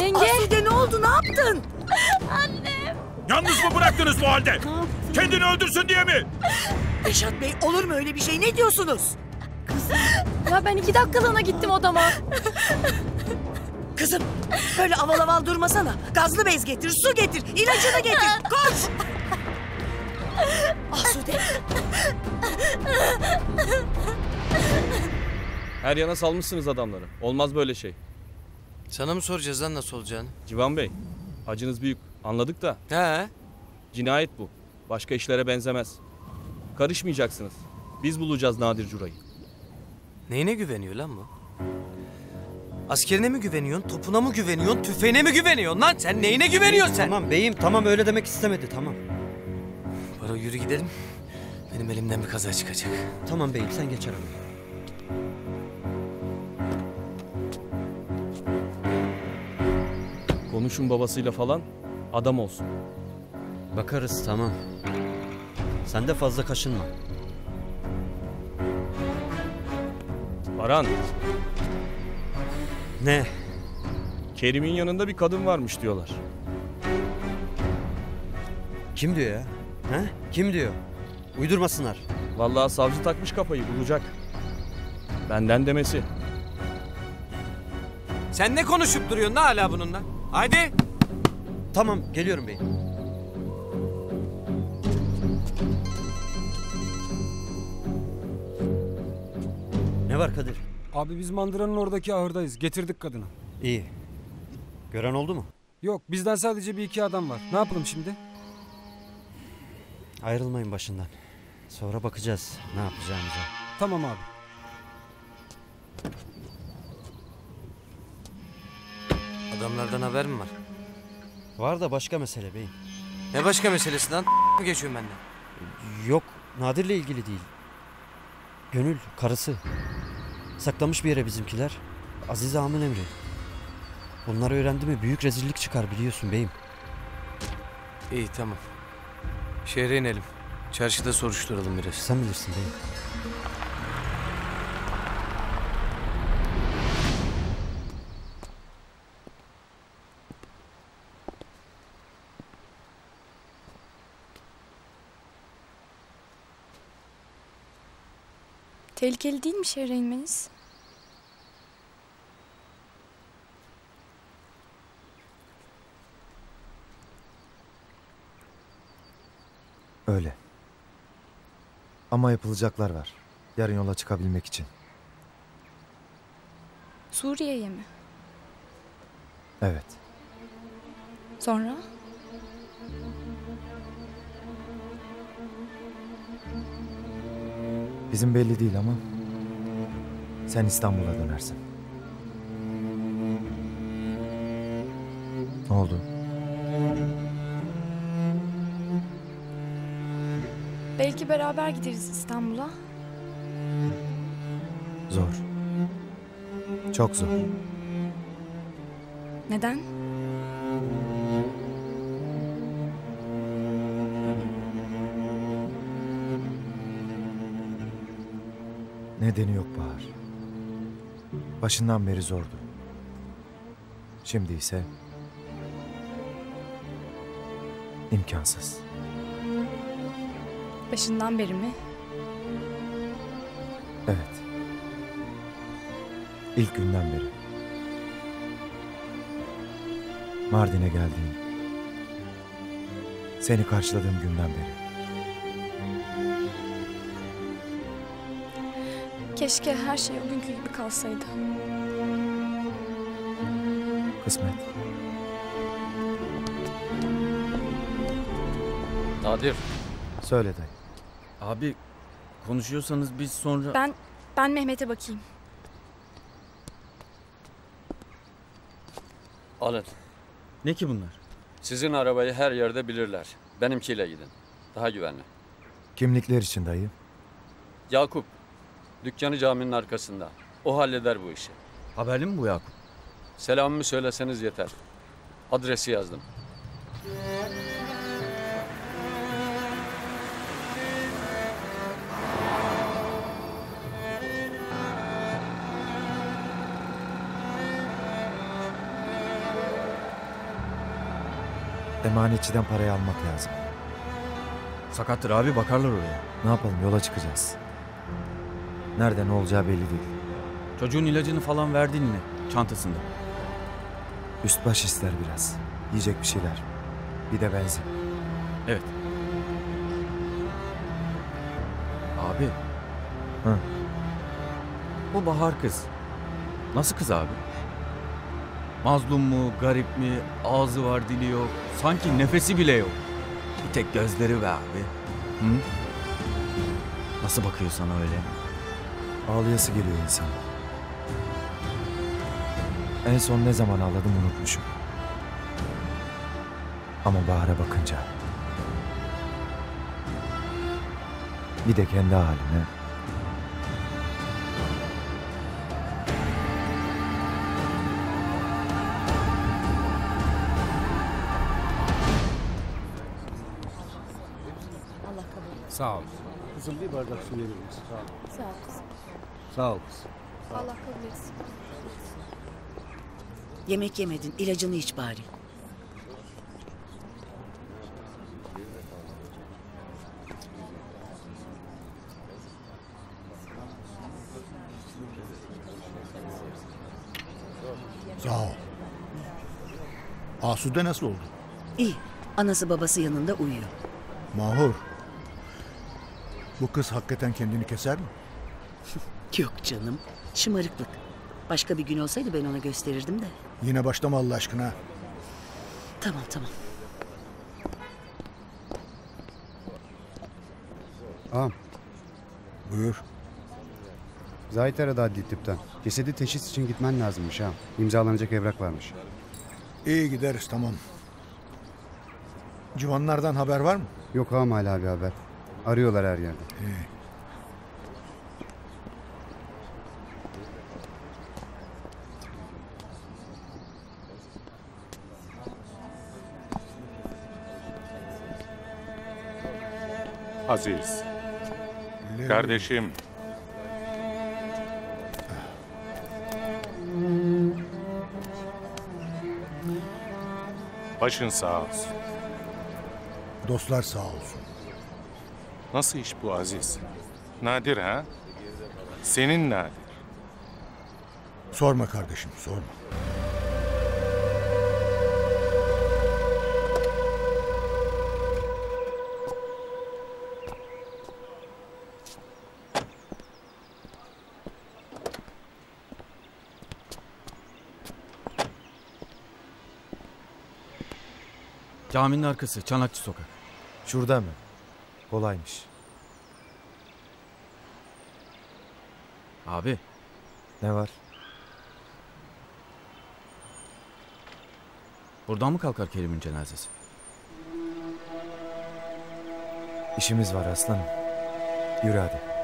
Yenge. Asude ne oldu? Ne yaptın? Annem. Yalnız mı bıraktınız bu halde? Kendini öldürsün diye mi? Reşat Bey, olur mu öyle bir şey? Ne diyorsunuz? Kızım. Ya ben 2 dakikalığına gittim odama. Kızım böyle aval aval durmasana. Gazlı bez getir, su getir, ilacını getir. Koş. Asude. Her yana salmışsınız adamları. Olmaz böyle şey. Sana mı soracağız lan nasıl olacağını? Civan Bey, acınız büyük. Anladık da. He. Cinayet bu. Başka işlere benzemez. Karışmayacaksınız. Biz bulacağız Nadir Cura'yı. Neyine güveniyor lan bu? Askerine mi güveniyorsun, topuna mı güveniyorsun, tüfeğine mi güveniyorsun lan? Sen neyine güveniyorsun sen? Tamam beyim, tamam öyle demek istemedi, tamam. Baro yürü gidelim. Benim elimden bir kaza çıkacak. Tamam beyim, sen geç arabayı. Konuşun babasıyla falan, adam olsun. Bakarız, tamam. Sen de fazla kaşınma. Baran. Ne? Kerim'in yanında bir kadın varmış diyorlar. Kim diyor ya? He? Kim diyor? Uydurmasınlar. Vallahi savcı takmış kafayı, bulacak. Benden demesi. Sen ne konuşup duruyorsun ne hala bununla? Haydi. Tamam, geliyorum beyim. Ne var Kadir? Abi biz mandıranın oradaki ahırdayız. Getirdik kadını. İyi. Gören oldu mu? Yok, bizden sadece bir iki adam var. Ne yapalım şimdi? Ayrılmayın başından. Sonra bakacağız ne yapacağımıza. Tamam abi. Adamlardan haber mi var? Var da başka mesele beyim. Ne başka meselesi lan? Mı geçiyorsun benden? Yok, Nadir'le ilgili değil. Gönül, karısı. Saklamış bir yere bizimkiler. Aziz Ağam'ın emri. Bunlar öğrendi mi büyük rezillik çıkar biliyorsun beyim. İyi tamam. Şehre inelim. Çarşıda soruşturalım biraz. Sen bilirsin beyim. Tehlikeli değil mi şehre inmeniz? Öyle. Ama yapılacaklar var. Yarın yola çıkabilmek için. Suriye'ye mi? Evet. Sonra? Bizim belli değil ama sen İstanbul'a dönersin. Ne oldu? Belki beraber gideriz İstanbul'a. Zor. Çok zor. Neden? Nedeni yok Bahar. Başından beri zordu. Şimdi ise imkansız. Başından beri mi? Evet. İlk günden beri. Mardin'e geldiğim, seni karşıladığım günden beri. Keşke her şey o günkü gibi kalsaydı. Kısmet. Nadir. Söyle dayı. Abi konuşuyorsanız biz sonra... Ben Mehmet'e bakayım. Alın. Ne ki bunlar? Sizin arabayı her yerde bilirler. Benimkiyle gidin. Daha güvenli. Kimlikler için dayı? Yakup. Dükkanı caminin arkasında. O halleder bu işi. Haberli mi bu Yakup? Selamımı söyleseniz yeter. Adresi yazdım. Emanetçiden parayı almak lazım. Sakattır abi, bakarlar oraya. Ne yapalım, yola çıkacağız. Nerede ne olacağı belli değil. Çocuğun ilacını falan verdin yine çantasında. Üst baş ister biraz. Yiyecek bir şeyler. Bir de benzin. Evet. Abi. Hı. Bu Bahar kız. Nasıl kız abi? Mazlum mu, garip mi, ağzı var dili yok. Sanki nefesi bile yok. Bir tek gözleri be abi. Hı? Nasıl bakıyor sana öyle? Ağlayası geliyor insan. En son ne zaman ağladım unutmuşum. Ama Bahar'a bakınca... Bir de kendi haline... Sağ ol. Kızım bir bardak su verir misin? Sağ ol kızım. Sağ ol kızım. Allah kabul etsin. Yemek yemedin, ilacını iç bari. Sağ ol. Asude nasıl oldu? İyi. Anası babası yanında uyuyor. Mahur. Bu kız hakikaten kendini keser mi? Yok canım. Şımarıklık. Başka bir gün olsaydı ben ona gösterirdim de. Yine başlama Allah aşkına. Tamam. Ağam. Buyur. Zahit aradı adli tıptan. Cesedi teşhis için gitmen lazımmış ağam. İmzalanacak evrak varmış. İyi gideriz, tamam. Civanlardan haber var mı? Yok ağam, hala bir haber. Arıyorlar her yerde. İyi. Aziz. Levi. Kardeşim. Başın sağ olsun. Dostlar sağ olsun. Nasıl iş bu Aziz? Nadir ha? Senin Nadir. Sorma kardeşim, sorma. Caminin arkası, Çanakçı Sokak. Şurada mı? Kolaymış. Abi. Ne var? Buradan mı kalkar Kerim'in cenazesi? İşimiz var aslanım. Yürü hadi.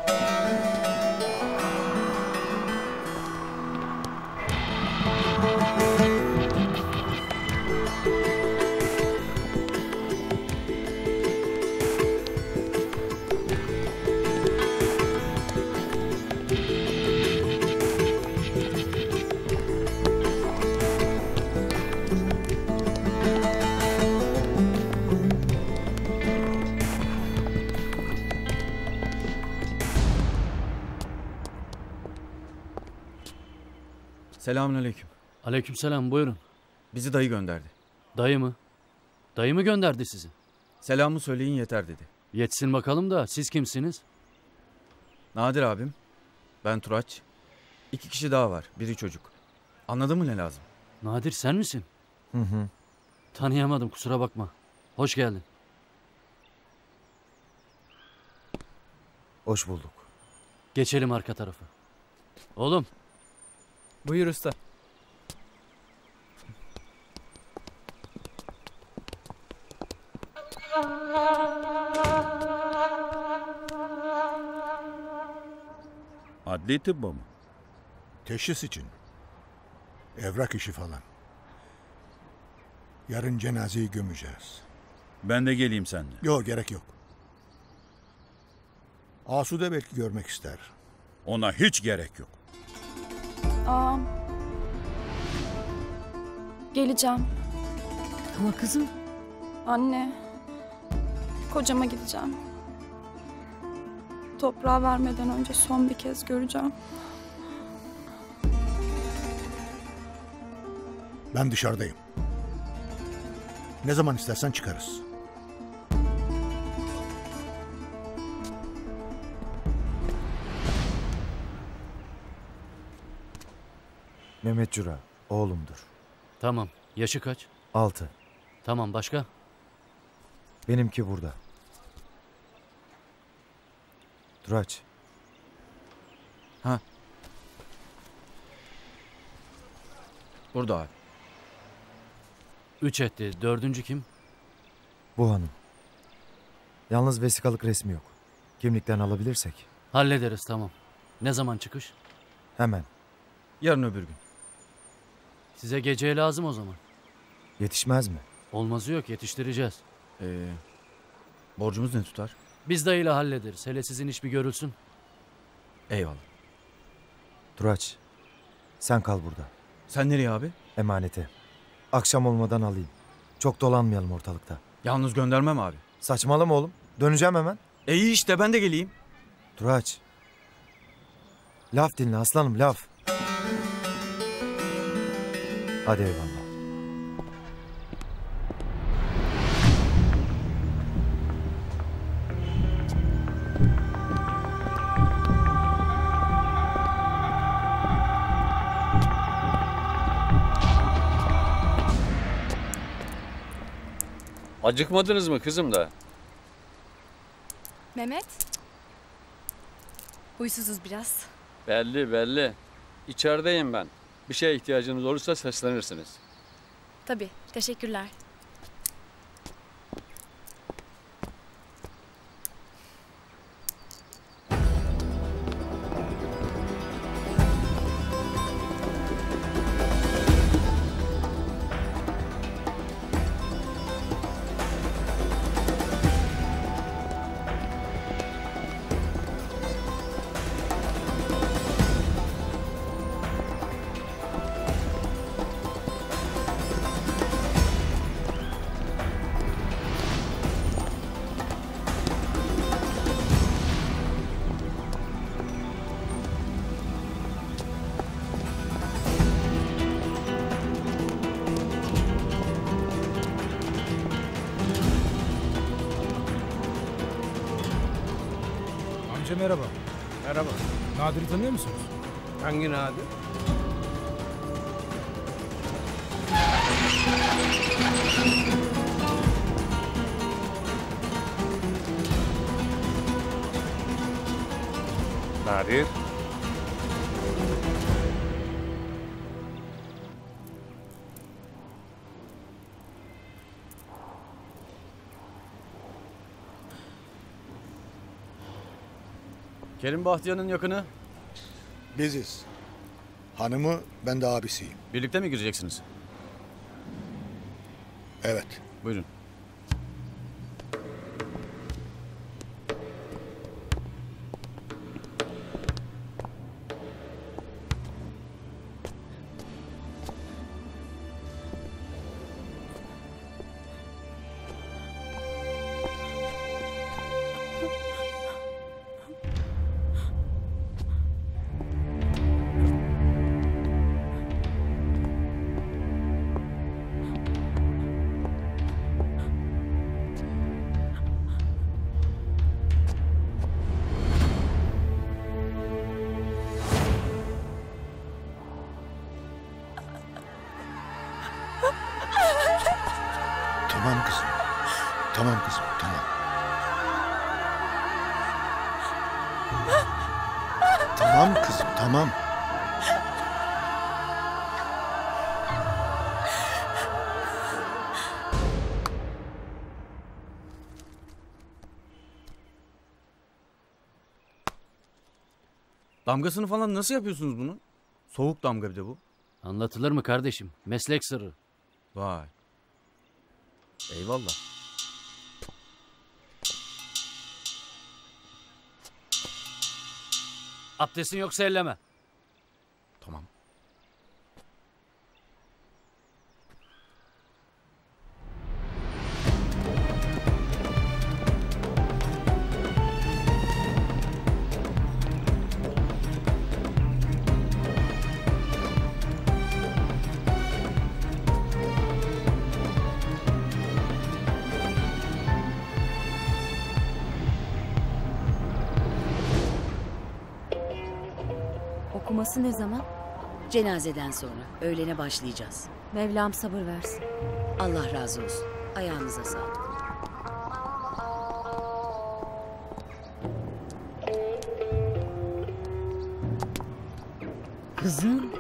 Selamünaleyküm. Aleykümselam, buyurun. Bizi dayı gönderdi. Dayı mı? Dayı mı gönderdi sizi? Selamı söyleyin yeter dedi. Yetsin bakalım da siz kimsiniz? Nadir abim, ben Turaç. 2 kişi daha var, biri çocuk. Anladın mı ne lazım? Nadir sen misin? Hı. Tanıyamadım, kusura bakma. Hoş geldin. Hoş bulduk. Geçelim arka tarafa. Oğlum. Buyur usta. Adli tıbba mı? Teşhis için. Evrak işi falan. Yarın cenazeyi gömeceğiz. Ben de geleyim seninle. Yok, gerek yok. Asude belki görmek ister. Ona hiç gerek yok. Ağam. Geleceğim. Ama kızım. Anne. Kocama gideceğim. Toprağa vermeden önce son bir kez göreceğim. Ben dışarıdayım. Ne zaman istersen çıkarız. Mehmet Cura, oğlumdur. Tamam. Yaşı kaç? 6. Tamam, başka? Benimki burada. Turaç. Ha. Burada abi. 3 etti. 4. kim? Bu hanım. Yalnız vesikalık resmi yok. Kimlikten alabilirsek. Hallederiz, tamam. Ne zaman çıkış? Hemen. Yarın öbür gün. Size geceye lazım o zaman. Yetişmez mi? Olmazı yok, yetiştireceğiz. Borcumuz ne tutar? Biz dayıyla hallederiz. Hele sizin iş bir görülsün. Eyvallah. Turaç, sen kal burada. Sen nereye abi? Emanete. Akşam olmadan alayım. Çok dolanmayalım ortalıkta. Yalnız göndermem abi. Saçmalama oğlum. Döneceğim hemen. İyi işte, ben de geleyim. Turaç. Laf dinle aslanım, laf. Hadi eyvallah. Acıkmadınız mı kızım da? Mehmet. Huysuzuz biraz. Belli belli. İçerideyim ben. Bir şeye ihtiyacınız olursa seslenirsiniz. Tabii. Teşekkürler. Merhaba. Merhaba. Nadir'i tanıyor musunuz? Hangi Nadir? Nadir. Kerim Bahtiyar'ın yakını? Biziz. Hanımı, ben de abisiyim. Birlikte mi gireceksiniz? Evet. Buyurun. Damgasını falan nasıl yapıyorsunuz bunu? Soğuk damga bir de bu. Anlatılır mı kardeşim? Meslek sırrı. Vay. Eyvallah. Abdestin yoksa elleme. Tamam. Okuması ne zaman? Cenazeden sonra. Öğlene başlayacağız. Mevlam sabır versin. Allah razı olsun. Ayağınıza sağlık. Kızım.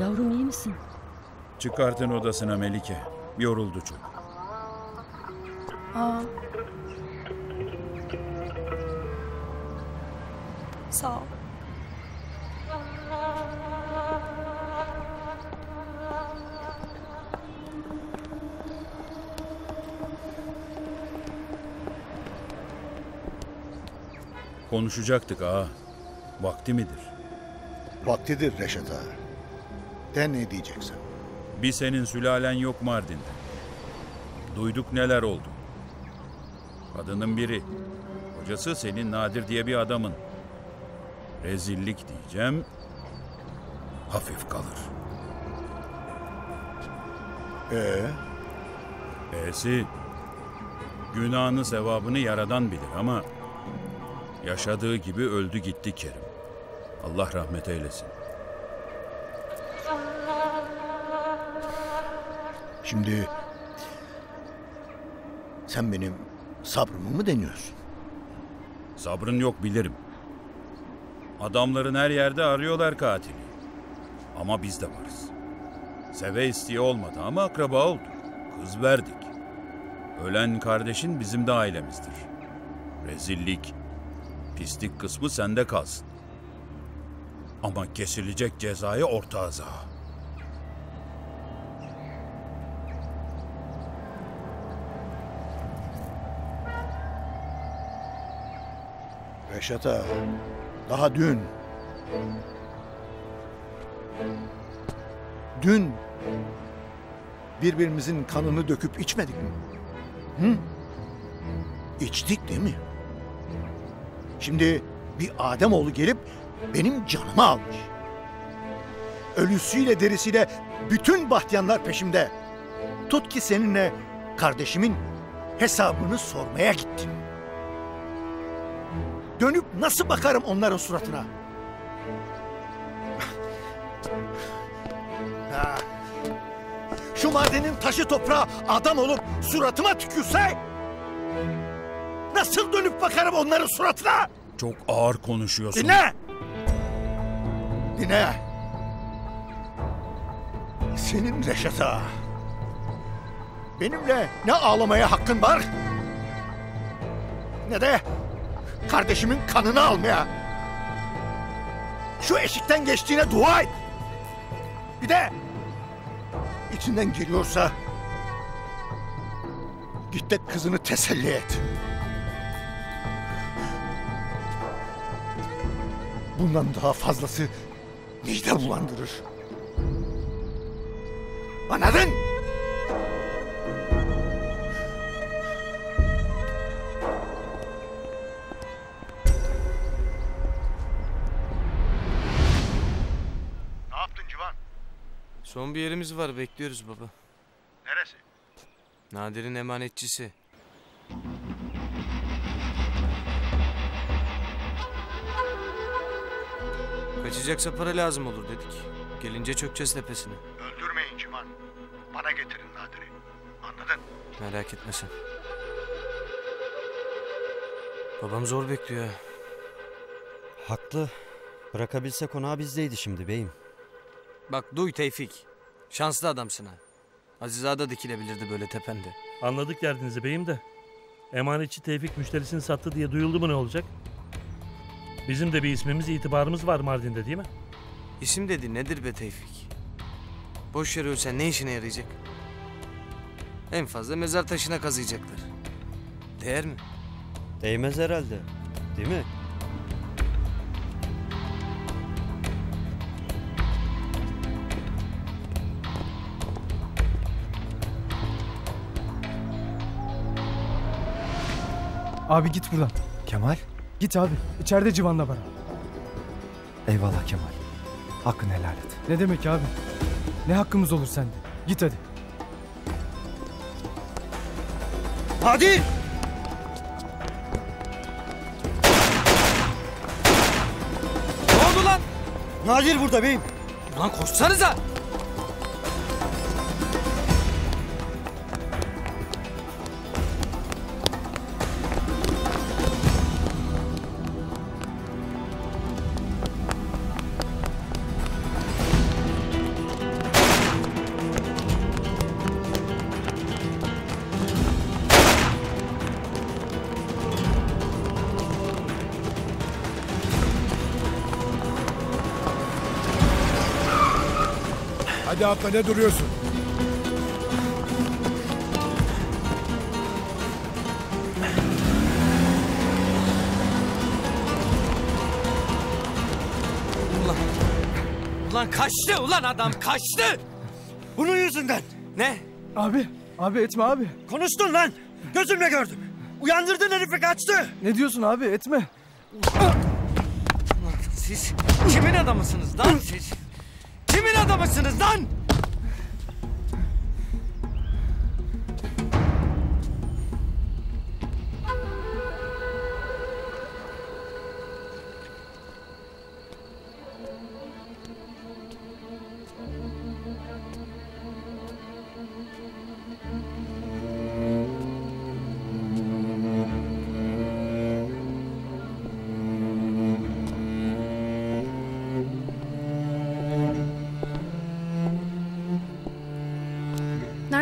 Yavrum iyi misin? Çıkartın odasına Melike. Yoruldu çok. Aa. Sağ ol. Konuşacaktık ağa. Vakti midir? Vaktidir Reşat ağa. De ne diyeceksin? Bir senin sülalen yok Mardin'de. Duyduk neler oldu. Kadının biri. Kocası senin Nadir diye bir adamın. Rezillik diyeceğim. Hafif kalır. E'si? Günahını sevabını yaradan bilir ama... Yaşadığı gibi öldü gitti Kerim. Allah rahmet eylesin. Şimdi Sen benim sabrımı mı deniyorsun? Sabrın yok bilirim. Adamların her yerde arıyorlar katili. Ama biz de varız. Seve isteye olmadı ama akraba olduk. Kız verdik. Ölen kardeşin bizim de ailemizdir. Rezillik, pislik kısmı sende kalsın. Ama kesilecek cezaya ortağız ha. Reşat ağa, daha dün birbirimizin kanını döküp içmedik mi? Hı? İçtik değil mi? Şimdi bir Ademoğlu gelip benim canımı almış. Ölüsüyle derisiyle bütün bahtiyanlar peşimde. Tut ki seninle kardeşimin hesabını sormaya gittim. Dönüp nasıl bakarım onların suratına? Şu madenin taşı toprağa adam olup suratıma tükürse... nasıl dönüp bakarım onların suratına? Çok ağır konuşuyorsun. Dinle! Dinle! Senin Reşat ağa, benimle ne ağlamaya hakkın var... ne de... kardeşimin kanını almaya. Şu eşikten geçtiğine dua et. Bir de içinden geliyorsa git de kızını teselli et. Bundan daha fazlası mide bulandırır. Anladın? Son bir yerimiz var, bekliyoruz baba. Neresi? Nadir'in emanetçisi. Kaçacaksa para lazım olur dedik. Gelince çökeceğiz tepesine. Öldürmeyin Civan. Bana getirin Nadir'i. Anladın? Merak etme sen. Babam zor bekliyor. Haklı. Bırakabilse konağı bizdeydi şimdi beyim. Bak duy Tevfik, şanslı adamsın ha. Aziz ağa da dikilebilirdi böyle tepende. Anladık derdinizi beyim de. Emanetçi Tevfik müşterisini sattı diye duyuldu mu ne olacak? Bizim de bir ismimiz, itibarımız var Mardin'de değil mi? İsim dedi nedir be Tevfik? Boş yere ölsen ne işine yarayacak? En fazla mezar taşına kazıyacaklar. Değer mi? Değmez herhalde, değil mi? Abi git buradan. Kemal? Git abi. İçeride Civan'la bana. Eyvallah Kemal. Hakkını helal et. Ne demek abi? Ne hakkımız olur sende? Git hadi. Hadi! Ne oldu lan? Nadir burada beyim. Lan koşsanıza! Hadi atla, ne duruyorsun? Ulan kaçtı ulan adam, kaçtı! Bunun yüzünden! Ne? Abi etme abi. Konuştun lan! Gözümle gördüm. Uyandırdın herifi, kaçtı! Ne diyorsun abi, etme. Ulan siz kimin adamısınız lan siz? Kimin adamısınız lan?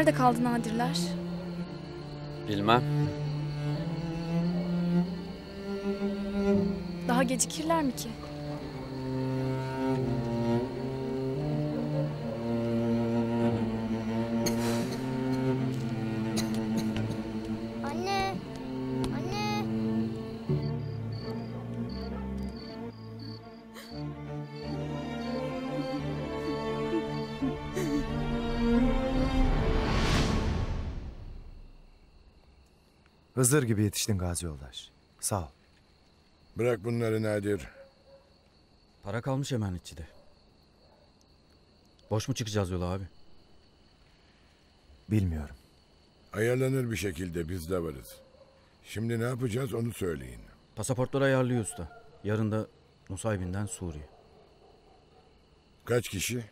Nerede kaldı Nadirler? Bilmem. Daha gecikirler mi ki? Hızır gibi yetiştin Gazi yoldaş. Sağ ol. Bırak bunları Nadir. Para kalmış emanetçide. Boş mu çıkacağız yola abi? Bilmiyorum. Ayarlanır bir şekilde, biz de varız. Şimdi ne yapacağız onu söyleyin. Pasaportları ayarlıyor usta. Yarın da Nusaybin'den Suriye. Kaç kişi?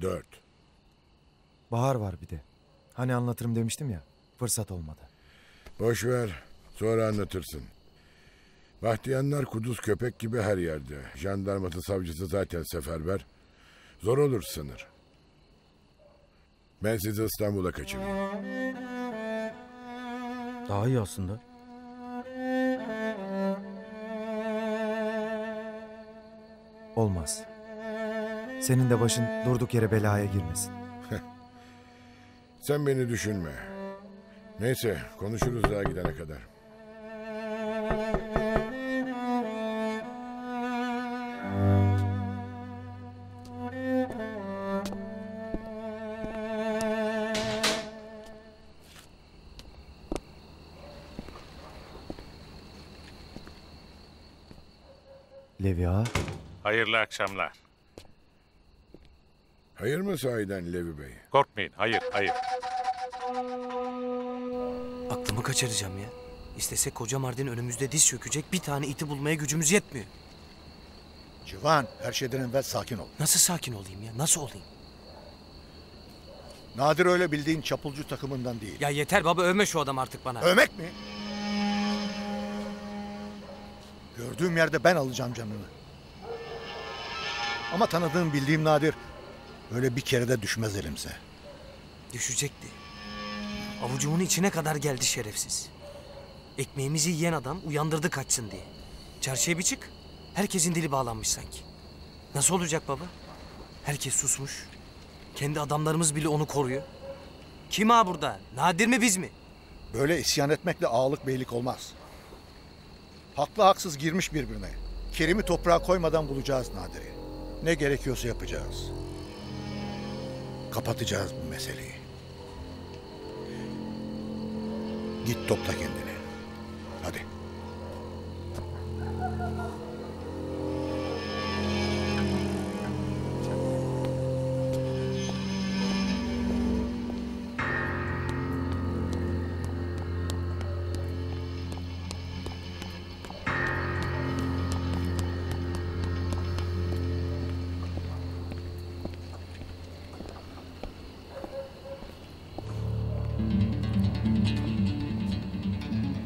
4. Bahar var bir de. Hani anlatırım demiştim ya, fırsat olmadı. Boş ver, sonra anlatırsın. Bahtiyanlar kuduz köpek gibi her yerde. Jandarması, savcısı zaten seferber. Zor olur sınır. Ben sizi İstanbul'a kaçırayım. Daha iyi aslında. Olmaz. Senin de başın durduk yere belaya girmesin. Sen beni düşünme. Neyse, konuşuruz daha gidene kadar. Levi ağa. Hayırlı akşamlar. Hayır mı sahiden Levi Bey? Korkmayın, hayır, hayır. Aklımı kaçıracağım ya. İstesek koca Mardin önümüzde diz çökecek, bir tane iti bulmaya gücümüz yetmiyor. Civan, her şeyden evvel sakin ol. Nasıl sakin olayım ya, nasıl olayım? Nadir öyle bildiğin çapulcu takımından değil. Ya yeter baba, övme şu adam artık bana. Övmek mi? Gördüğüm yerde ben alacağım canını. Ama tanıdığım, bildiğim Nadir... Öyle bir kere de düşmez elimize. Düşecekti. Avucumun içine kadar geldi şerefsiz. Ekmeğimizi yiyen adam uyandırdı kaçsın diye. Çarşıya bir çık, herkesin dili bağlanmış sanki. Nasıl olacak baba? Herkes susmuş. Kendi adamlarımız bile onu koruyor. Kim ha burada? Nadir mi biz mi? Böyle isyan etmekle ağalık beylik olmaz. Haklı haksız girmiş birbirine. Kerim'i toprağa koymadan bulacağız Nadir'i. Ne gerekiyorsa yapacağız. Kapatacağız bu meseleyi. Git topla kendini. Hadi.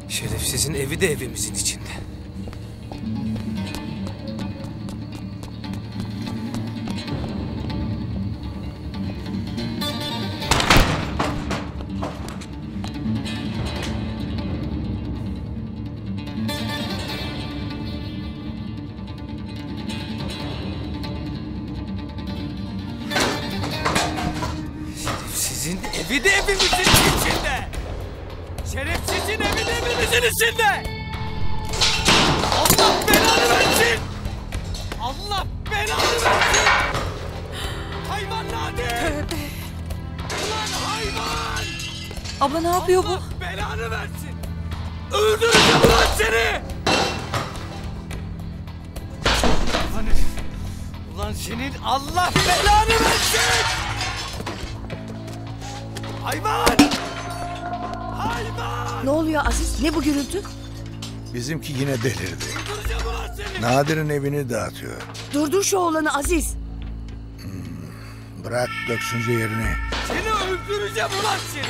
Şerefsizin evi de evimizin içinde. Şerefsizin evi de evimizin içinde. Şerefsizin evini evinizin içinde! Allah belanı versin! Allah belanı versin! Hayvan Nadir! Tövbe! Ulan hayvan! Abla ne yapıyor bu? Allah belanı versin! Öldüreceğim ulan seni! Ulan, ulan senin Allah belanı versin! Hayvan! Ne oluyor Aziz? Ne bu gürültü? Bizimki yine delirdi. Nadir'in evini dağıtıyor. Durdur şu oğlanı Aziz. Bırak döksünce yerini. Seni öldüreceğim ulan seni.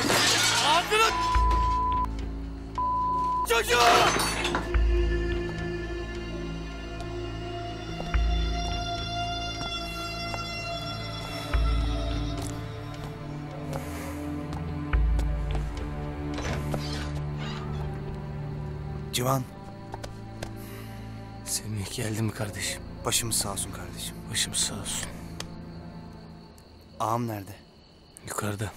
Ardına... Çocuğu! Civan. Semih geldi mi kardeşim? Başımız sağ olsun kardeşim. Başımız sağ olsun. Ağam nerede? Yukarıda.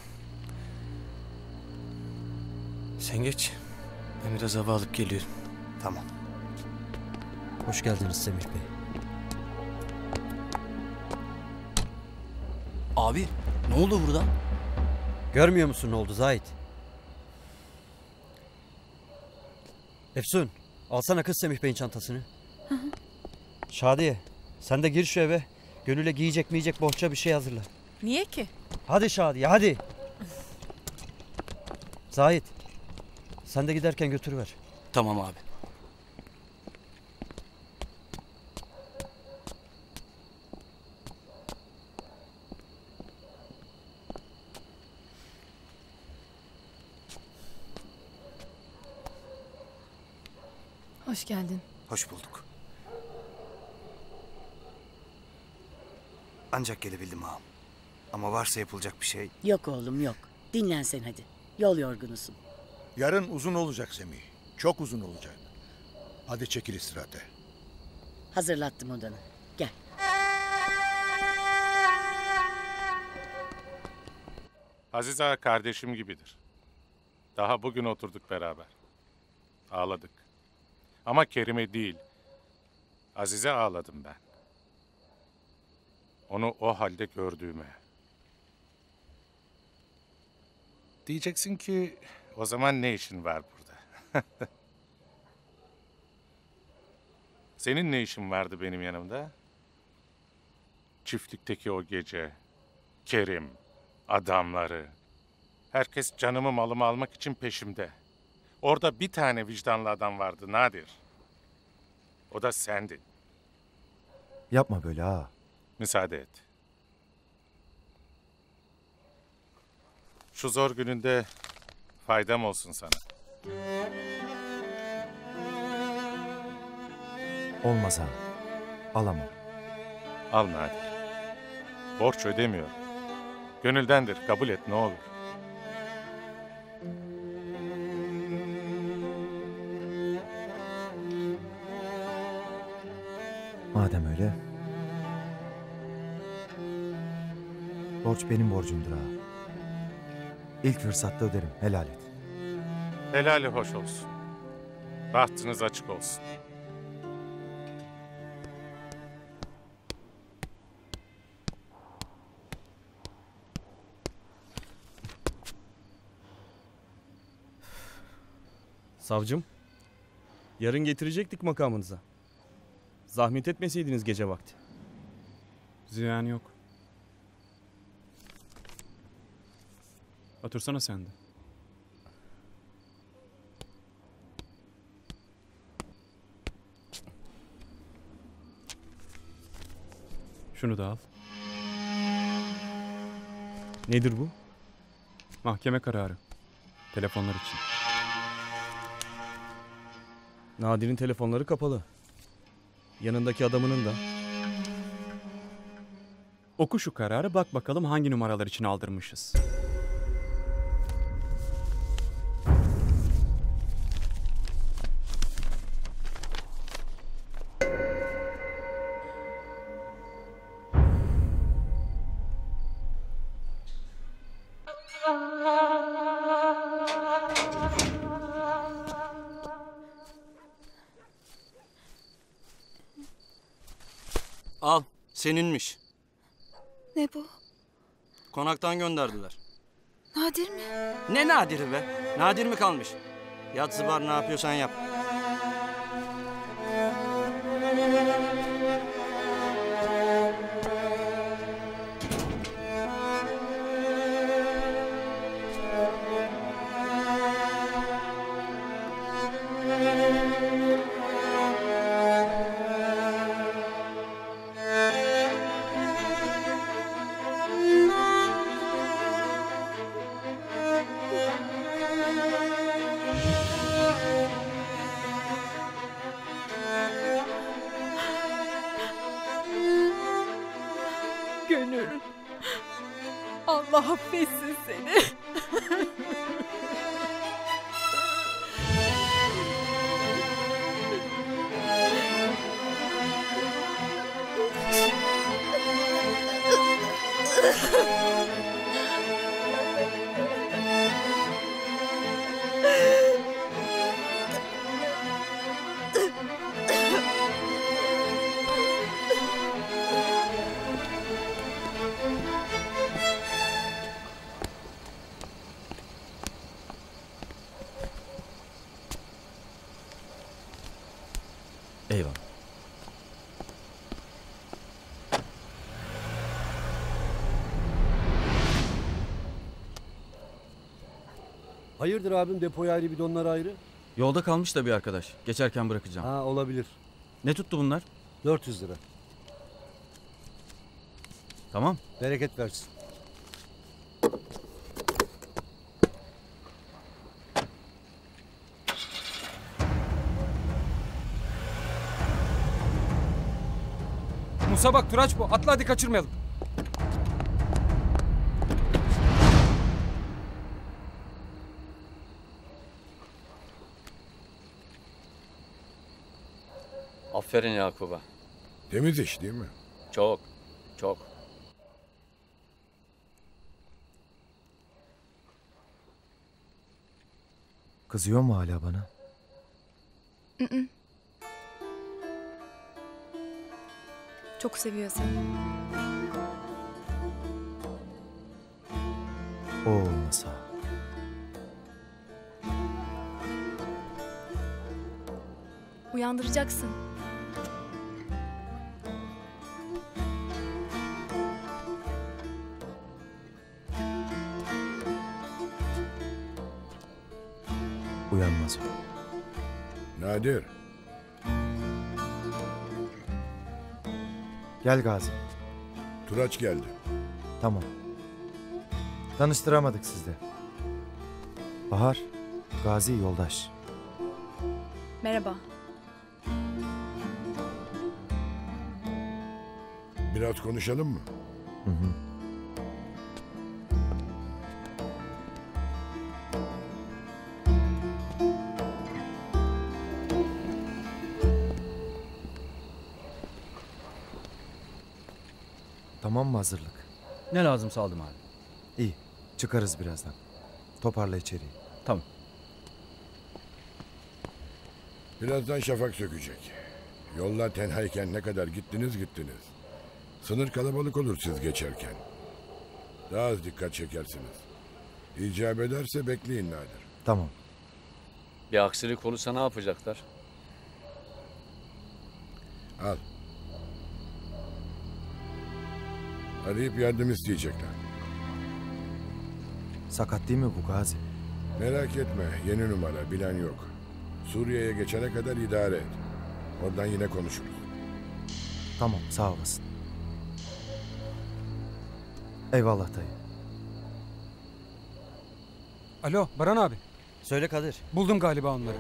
Sen geç. Ben biraz hava alıp geliyorum. Tamam. Hoş geldiniz Semih Bey. Abi ne oldu burada? Görmüyor musun ne oldu Zahit? Efsun, alsana kız Semih Bey'in çantasını. Hı hı. Şadiye, sen de gir şu eve. Gönül'e giyecek miyecek bohça bir şey hazırla. Niye ki? Hadi Şadiye, hadi. Zahit, sen de giderken götürüver. Tamam abi. Hoş geldin. Hoş bulduk. Ancak gelebildim ağam. Ama varsa yapılacak bir şey... Yok oğlum yok. Dinlen sen hadi. Yol yorgunusun. Yarın uzun olacak Semih. Çok uzun olacak. Hadi çekil istirahate. Hazırlattım odanı. Gel. Aziz ağa kardeşim gibidir. Daha bugün oturduk beraber. Ağladık. Ama Kerim'e değil, Aziz'e ağladım ben. Onu o halde gördüğüme. Diyeceksin ki, o zaman ne işin var burada? Senin ne işin vardı benim yanımda? Çiftlikteki o gece, Kerim, adamları. Herkes canımı malımı almak için peşimde. Orada bir tane vicdanlı adam vardı Nadir. O da sendin. Yapma böyle ha. Müsaade et. Şu zor gününde faydam olsun sana. Olmaz ha. Alamam. Al Nadir. Borç ödemiyorum. Gönüldendir, kabul et ne olur. Madem öyle, borç benim borcumdur ha. İlk fırsatta öderim, helal et. Helali hoş olsun. Bahtınız açık olsun. Savcım, yarın getirecektik makamınıza. Zahmet etmeseydiniz gece vakti. Ziyan yok. Otursana sen de. Şunu da al. Nedir bu? Mahkeme kararı. Telefonlar için. Nadir'in telefonları kapalı. Yanındaki adamının da. Oku şu kararı, bak bakalım hangi numaralar için aldırmışız. Seninmiş. Ne bu? Konaktan gönderdiler. Nadir mi? Ne Nadir'i be? Nadir mi kalmış? Yat zıbar, ne yapıyorsan yap. Eyvallah. Hayırdır abim, depoya ayrı bidonlara ayrı? Yolda kalmış da bir arkadaş. Geçerken bırakacağım. Ha, olabilir. Ne tuttu bunlar? 400 lira. Tamam. Bereket versin. Musa bak, Turaç bu. Atla hadi, kaçırmayalım. Aferin Yakup'a. Temiz iş değil mi? Çok, çok. Kızıyor mu hala bana? Çok seviyor seni. O olmasa. Uyandıracaksın. Uyanmaz o. Nadir. Gel Gazi. Turaç geldi. Tamam. Tanıştıramadık sizde. Bahar, Gazi yoldaş. Merhaba. Biraz konuşalım mı? Hı. Tamam mı hazırlık? Ne lazımsa aldım abi. İyi. Çıkarız birazdan. Toparla içeriği. Tamam. Birazdan şafak sökecek. Yollar tenhayken ne kadar gittiniz gittiniz. Sınır kalabalık olur siz geçerken. Daha az dikkat çekersiniz. İcap ederse bekleyin Nadir. Tamam. Bir aksilik olursa ne yapacaklar? Al. Arayıp yardım isteyecekler. Sakat değil mi bu Gazi? Merak etme, yeni numara, bilen yok. Suriye'ye geçene kadar idare et. Oradan yine konuşuruz. Tamam, sağ olasın. Eyvallah dayı. Alo, Baran abi. Söyle Kadir. Buldum galiba onları.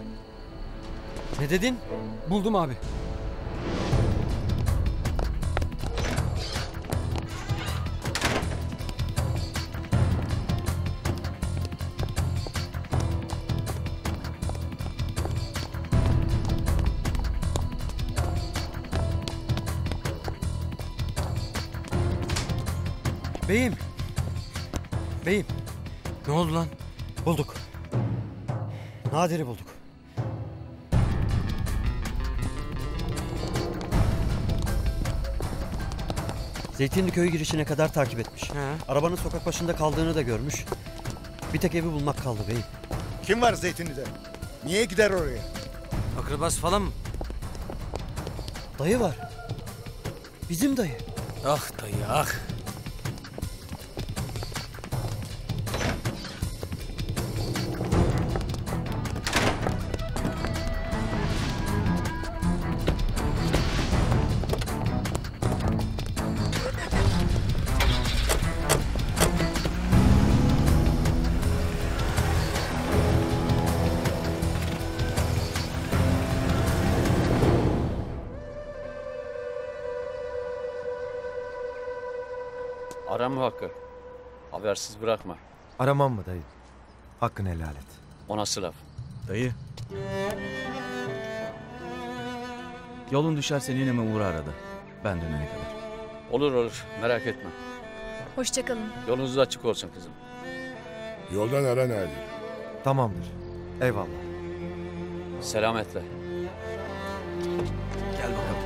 Ne dedin? Buldum abi. Beyim. Beyim. Ne oldu lan? Bulduk. Nadir'i bulduk. Zeytinli köyü girişine kadar takip etmiş. He. Arabanın sokak başında kaldığını da görmüş. Bir tek evi bulmak kaldı beyim. Kim var Zeytinli'de? Niye gider oraya? Akrabası falan mı? Dayı var. Bizim dayı. Ah dayı ah. Aram Hakkı? Habersiz bırakma. Aramam mı dayı? Hakkını helal et. O nasıl laf? Dayı. Yolun düşerse yine mi uğra arada? Ben dönene kadar. Olur olur, merak etme. Hoşçakalın. Yolunuz açık olsun kızım. Yoldan ara Nadir. Tamamdır. Eyvallah. Selametle. Gel bakalım.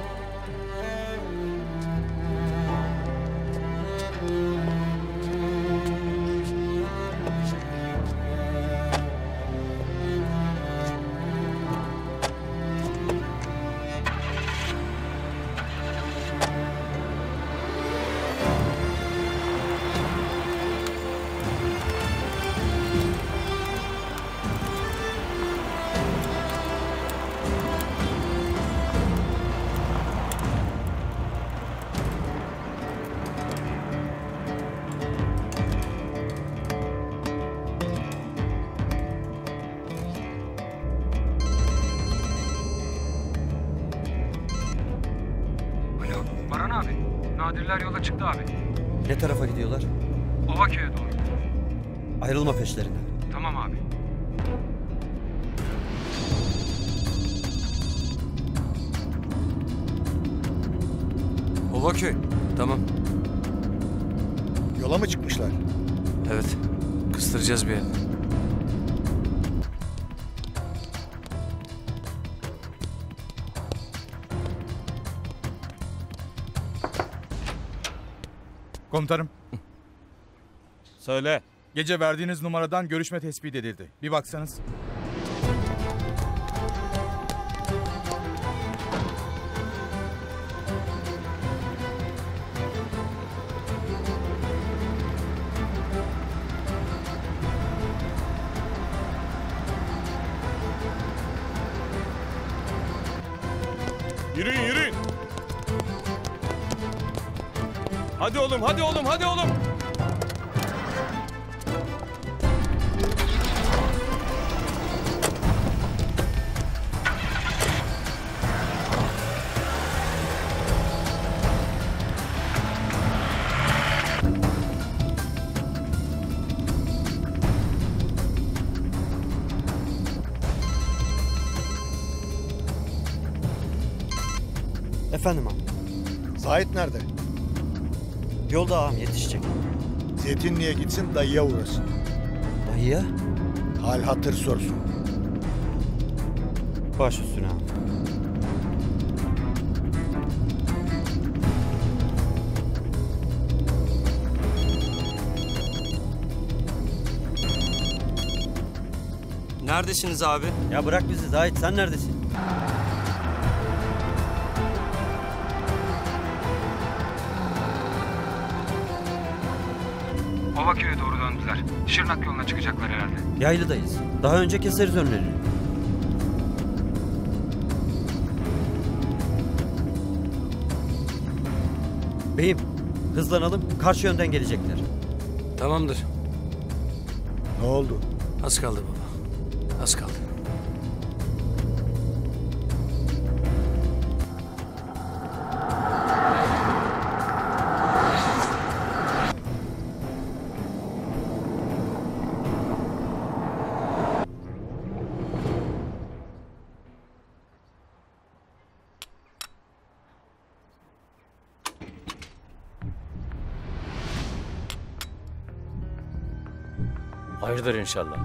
Ne tarafa gidiyorlar? Ovaköy'e doğru. Ayrılma peşlerinden. Tamam abi. Ovaköy. Tamam. Yola mı çıkmışlar? Evet. Kıstıracağız bir yerden. Komutanım. Söyle. Gece verdiğiniz numaradan görüşme tespit edildi. Bir baksanız. Hadi oğlum, hadi oğlum, hadi oğlum. Efendim abi. Zahit nerede? Yolda ağam, yetişecek. Zeytinli'ye gitsin, dayıya uğrasın. Dayıya? Hal hatır sorsun. Baş üstüne ağam. Neredesiniz abi? Ya bırak bizi Zahit, sen neredesin? Bakü'ye doğru döndüler. Şırnak yoluna çıkacaklar herhalde. Yaylıdayız. Daha önce keseriz önlerini. Beyim, hızlanalım. Karşı yönden gelecekler. Tamamdır. Ne oldu? Az kaldı baba. Az kaldı. Hayırdır inşallah.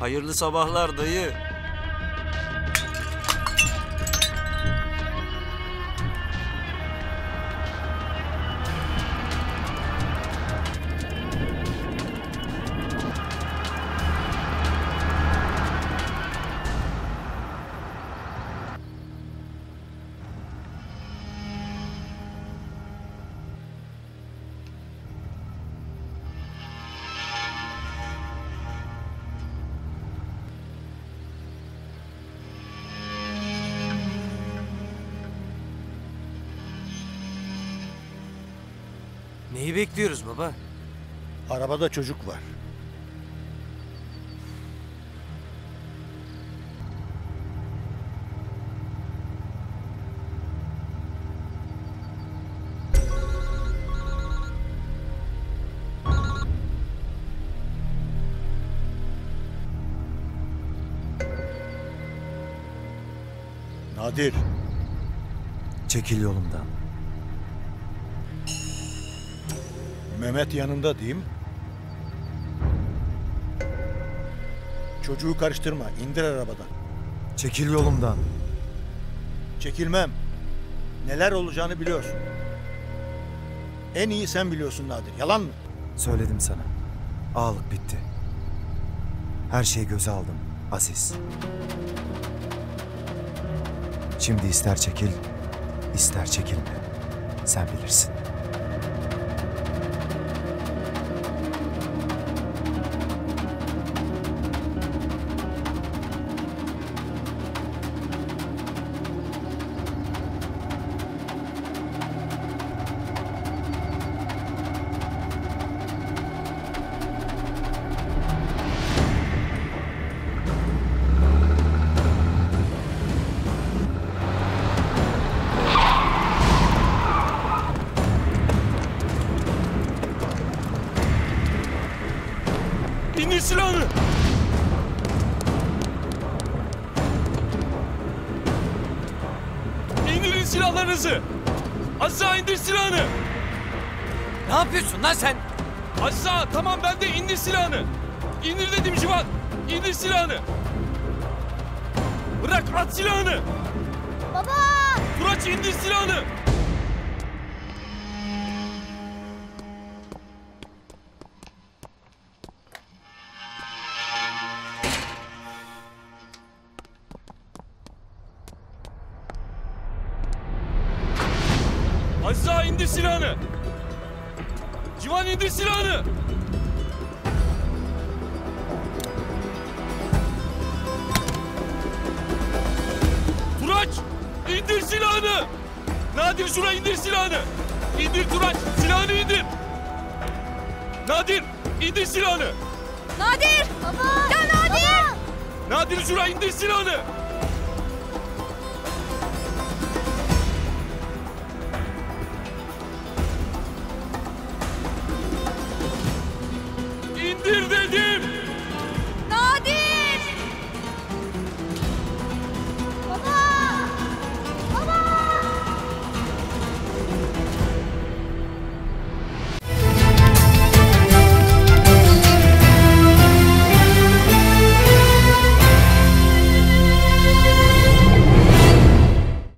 Hayırlı sabahlar dayı. Neyi bekliyoruz baba? Arabada çocuk var. Kadir. Çekil yolumdan. Mehmet yanında değil mi? Çocuğu karıştırma, indir arabadan. Çekil yolumdan. Çekilmem. Neler olacağını biliyorsun. En iyi sen biliyorsun Nadir, yalan mı? Söyledim sana. Ağalık bitti. Her şeyi göze aldım Aziz. Şimdi ister çekil, ister çekilme. Sen bilirsin. Silahını! İndir dedim Civan! İndir silahını! Bırak, at silahını! Baba! Turaç, indir silahını! Azza, indir silahını! Civan, indir silahını! İndir silahını! Nadir şuraya indir silahını! İndir Turaç! Silahını indir! Nadir! İndir silahını! Nadir! Baba! Ya Nadir! Baba. Nadir şuraya indir silahını!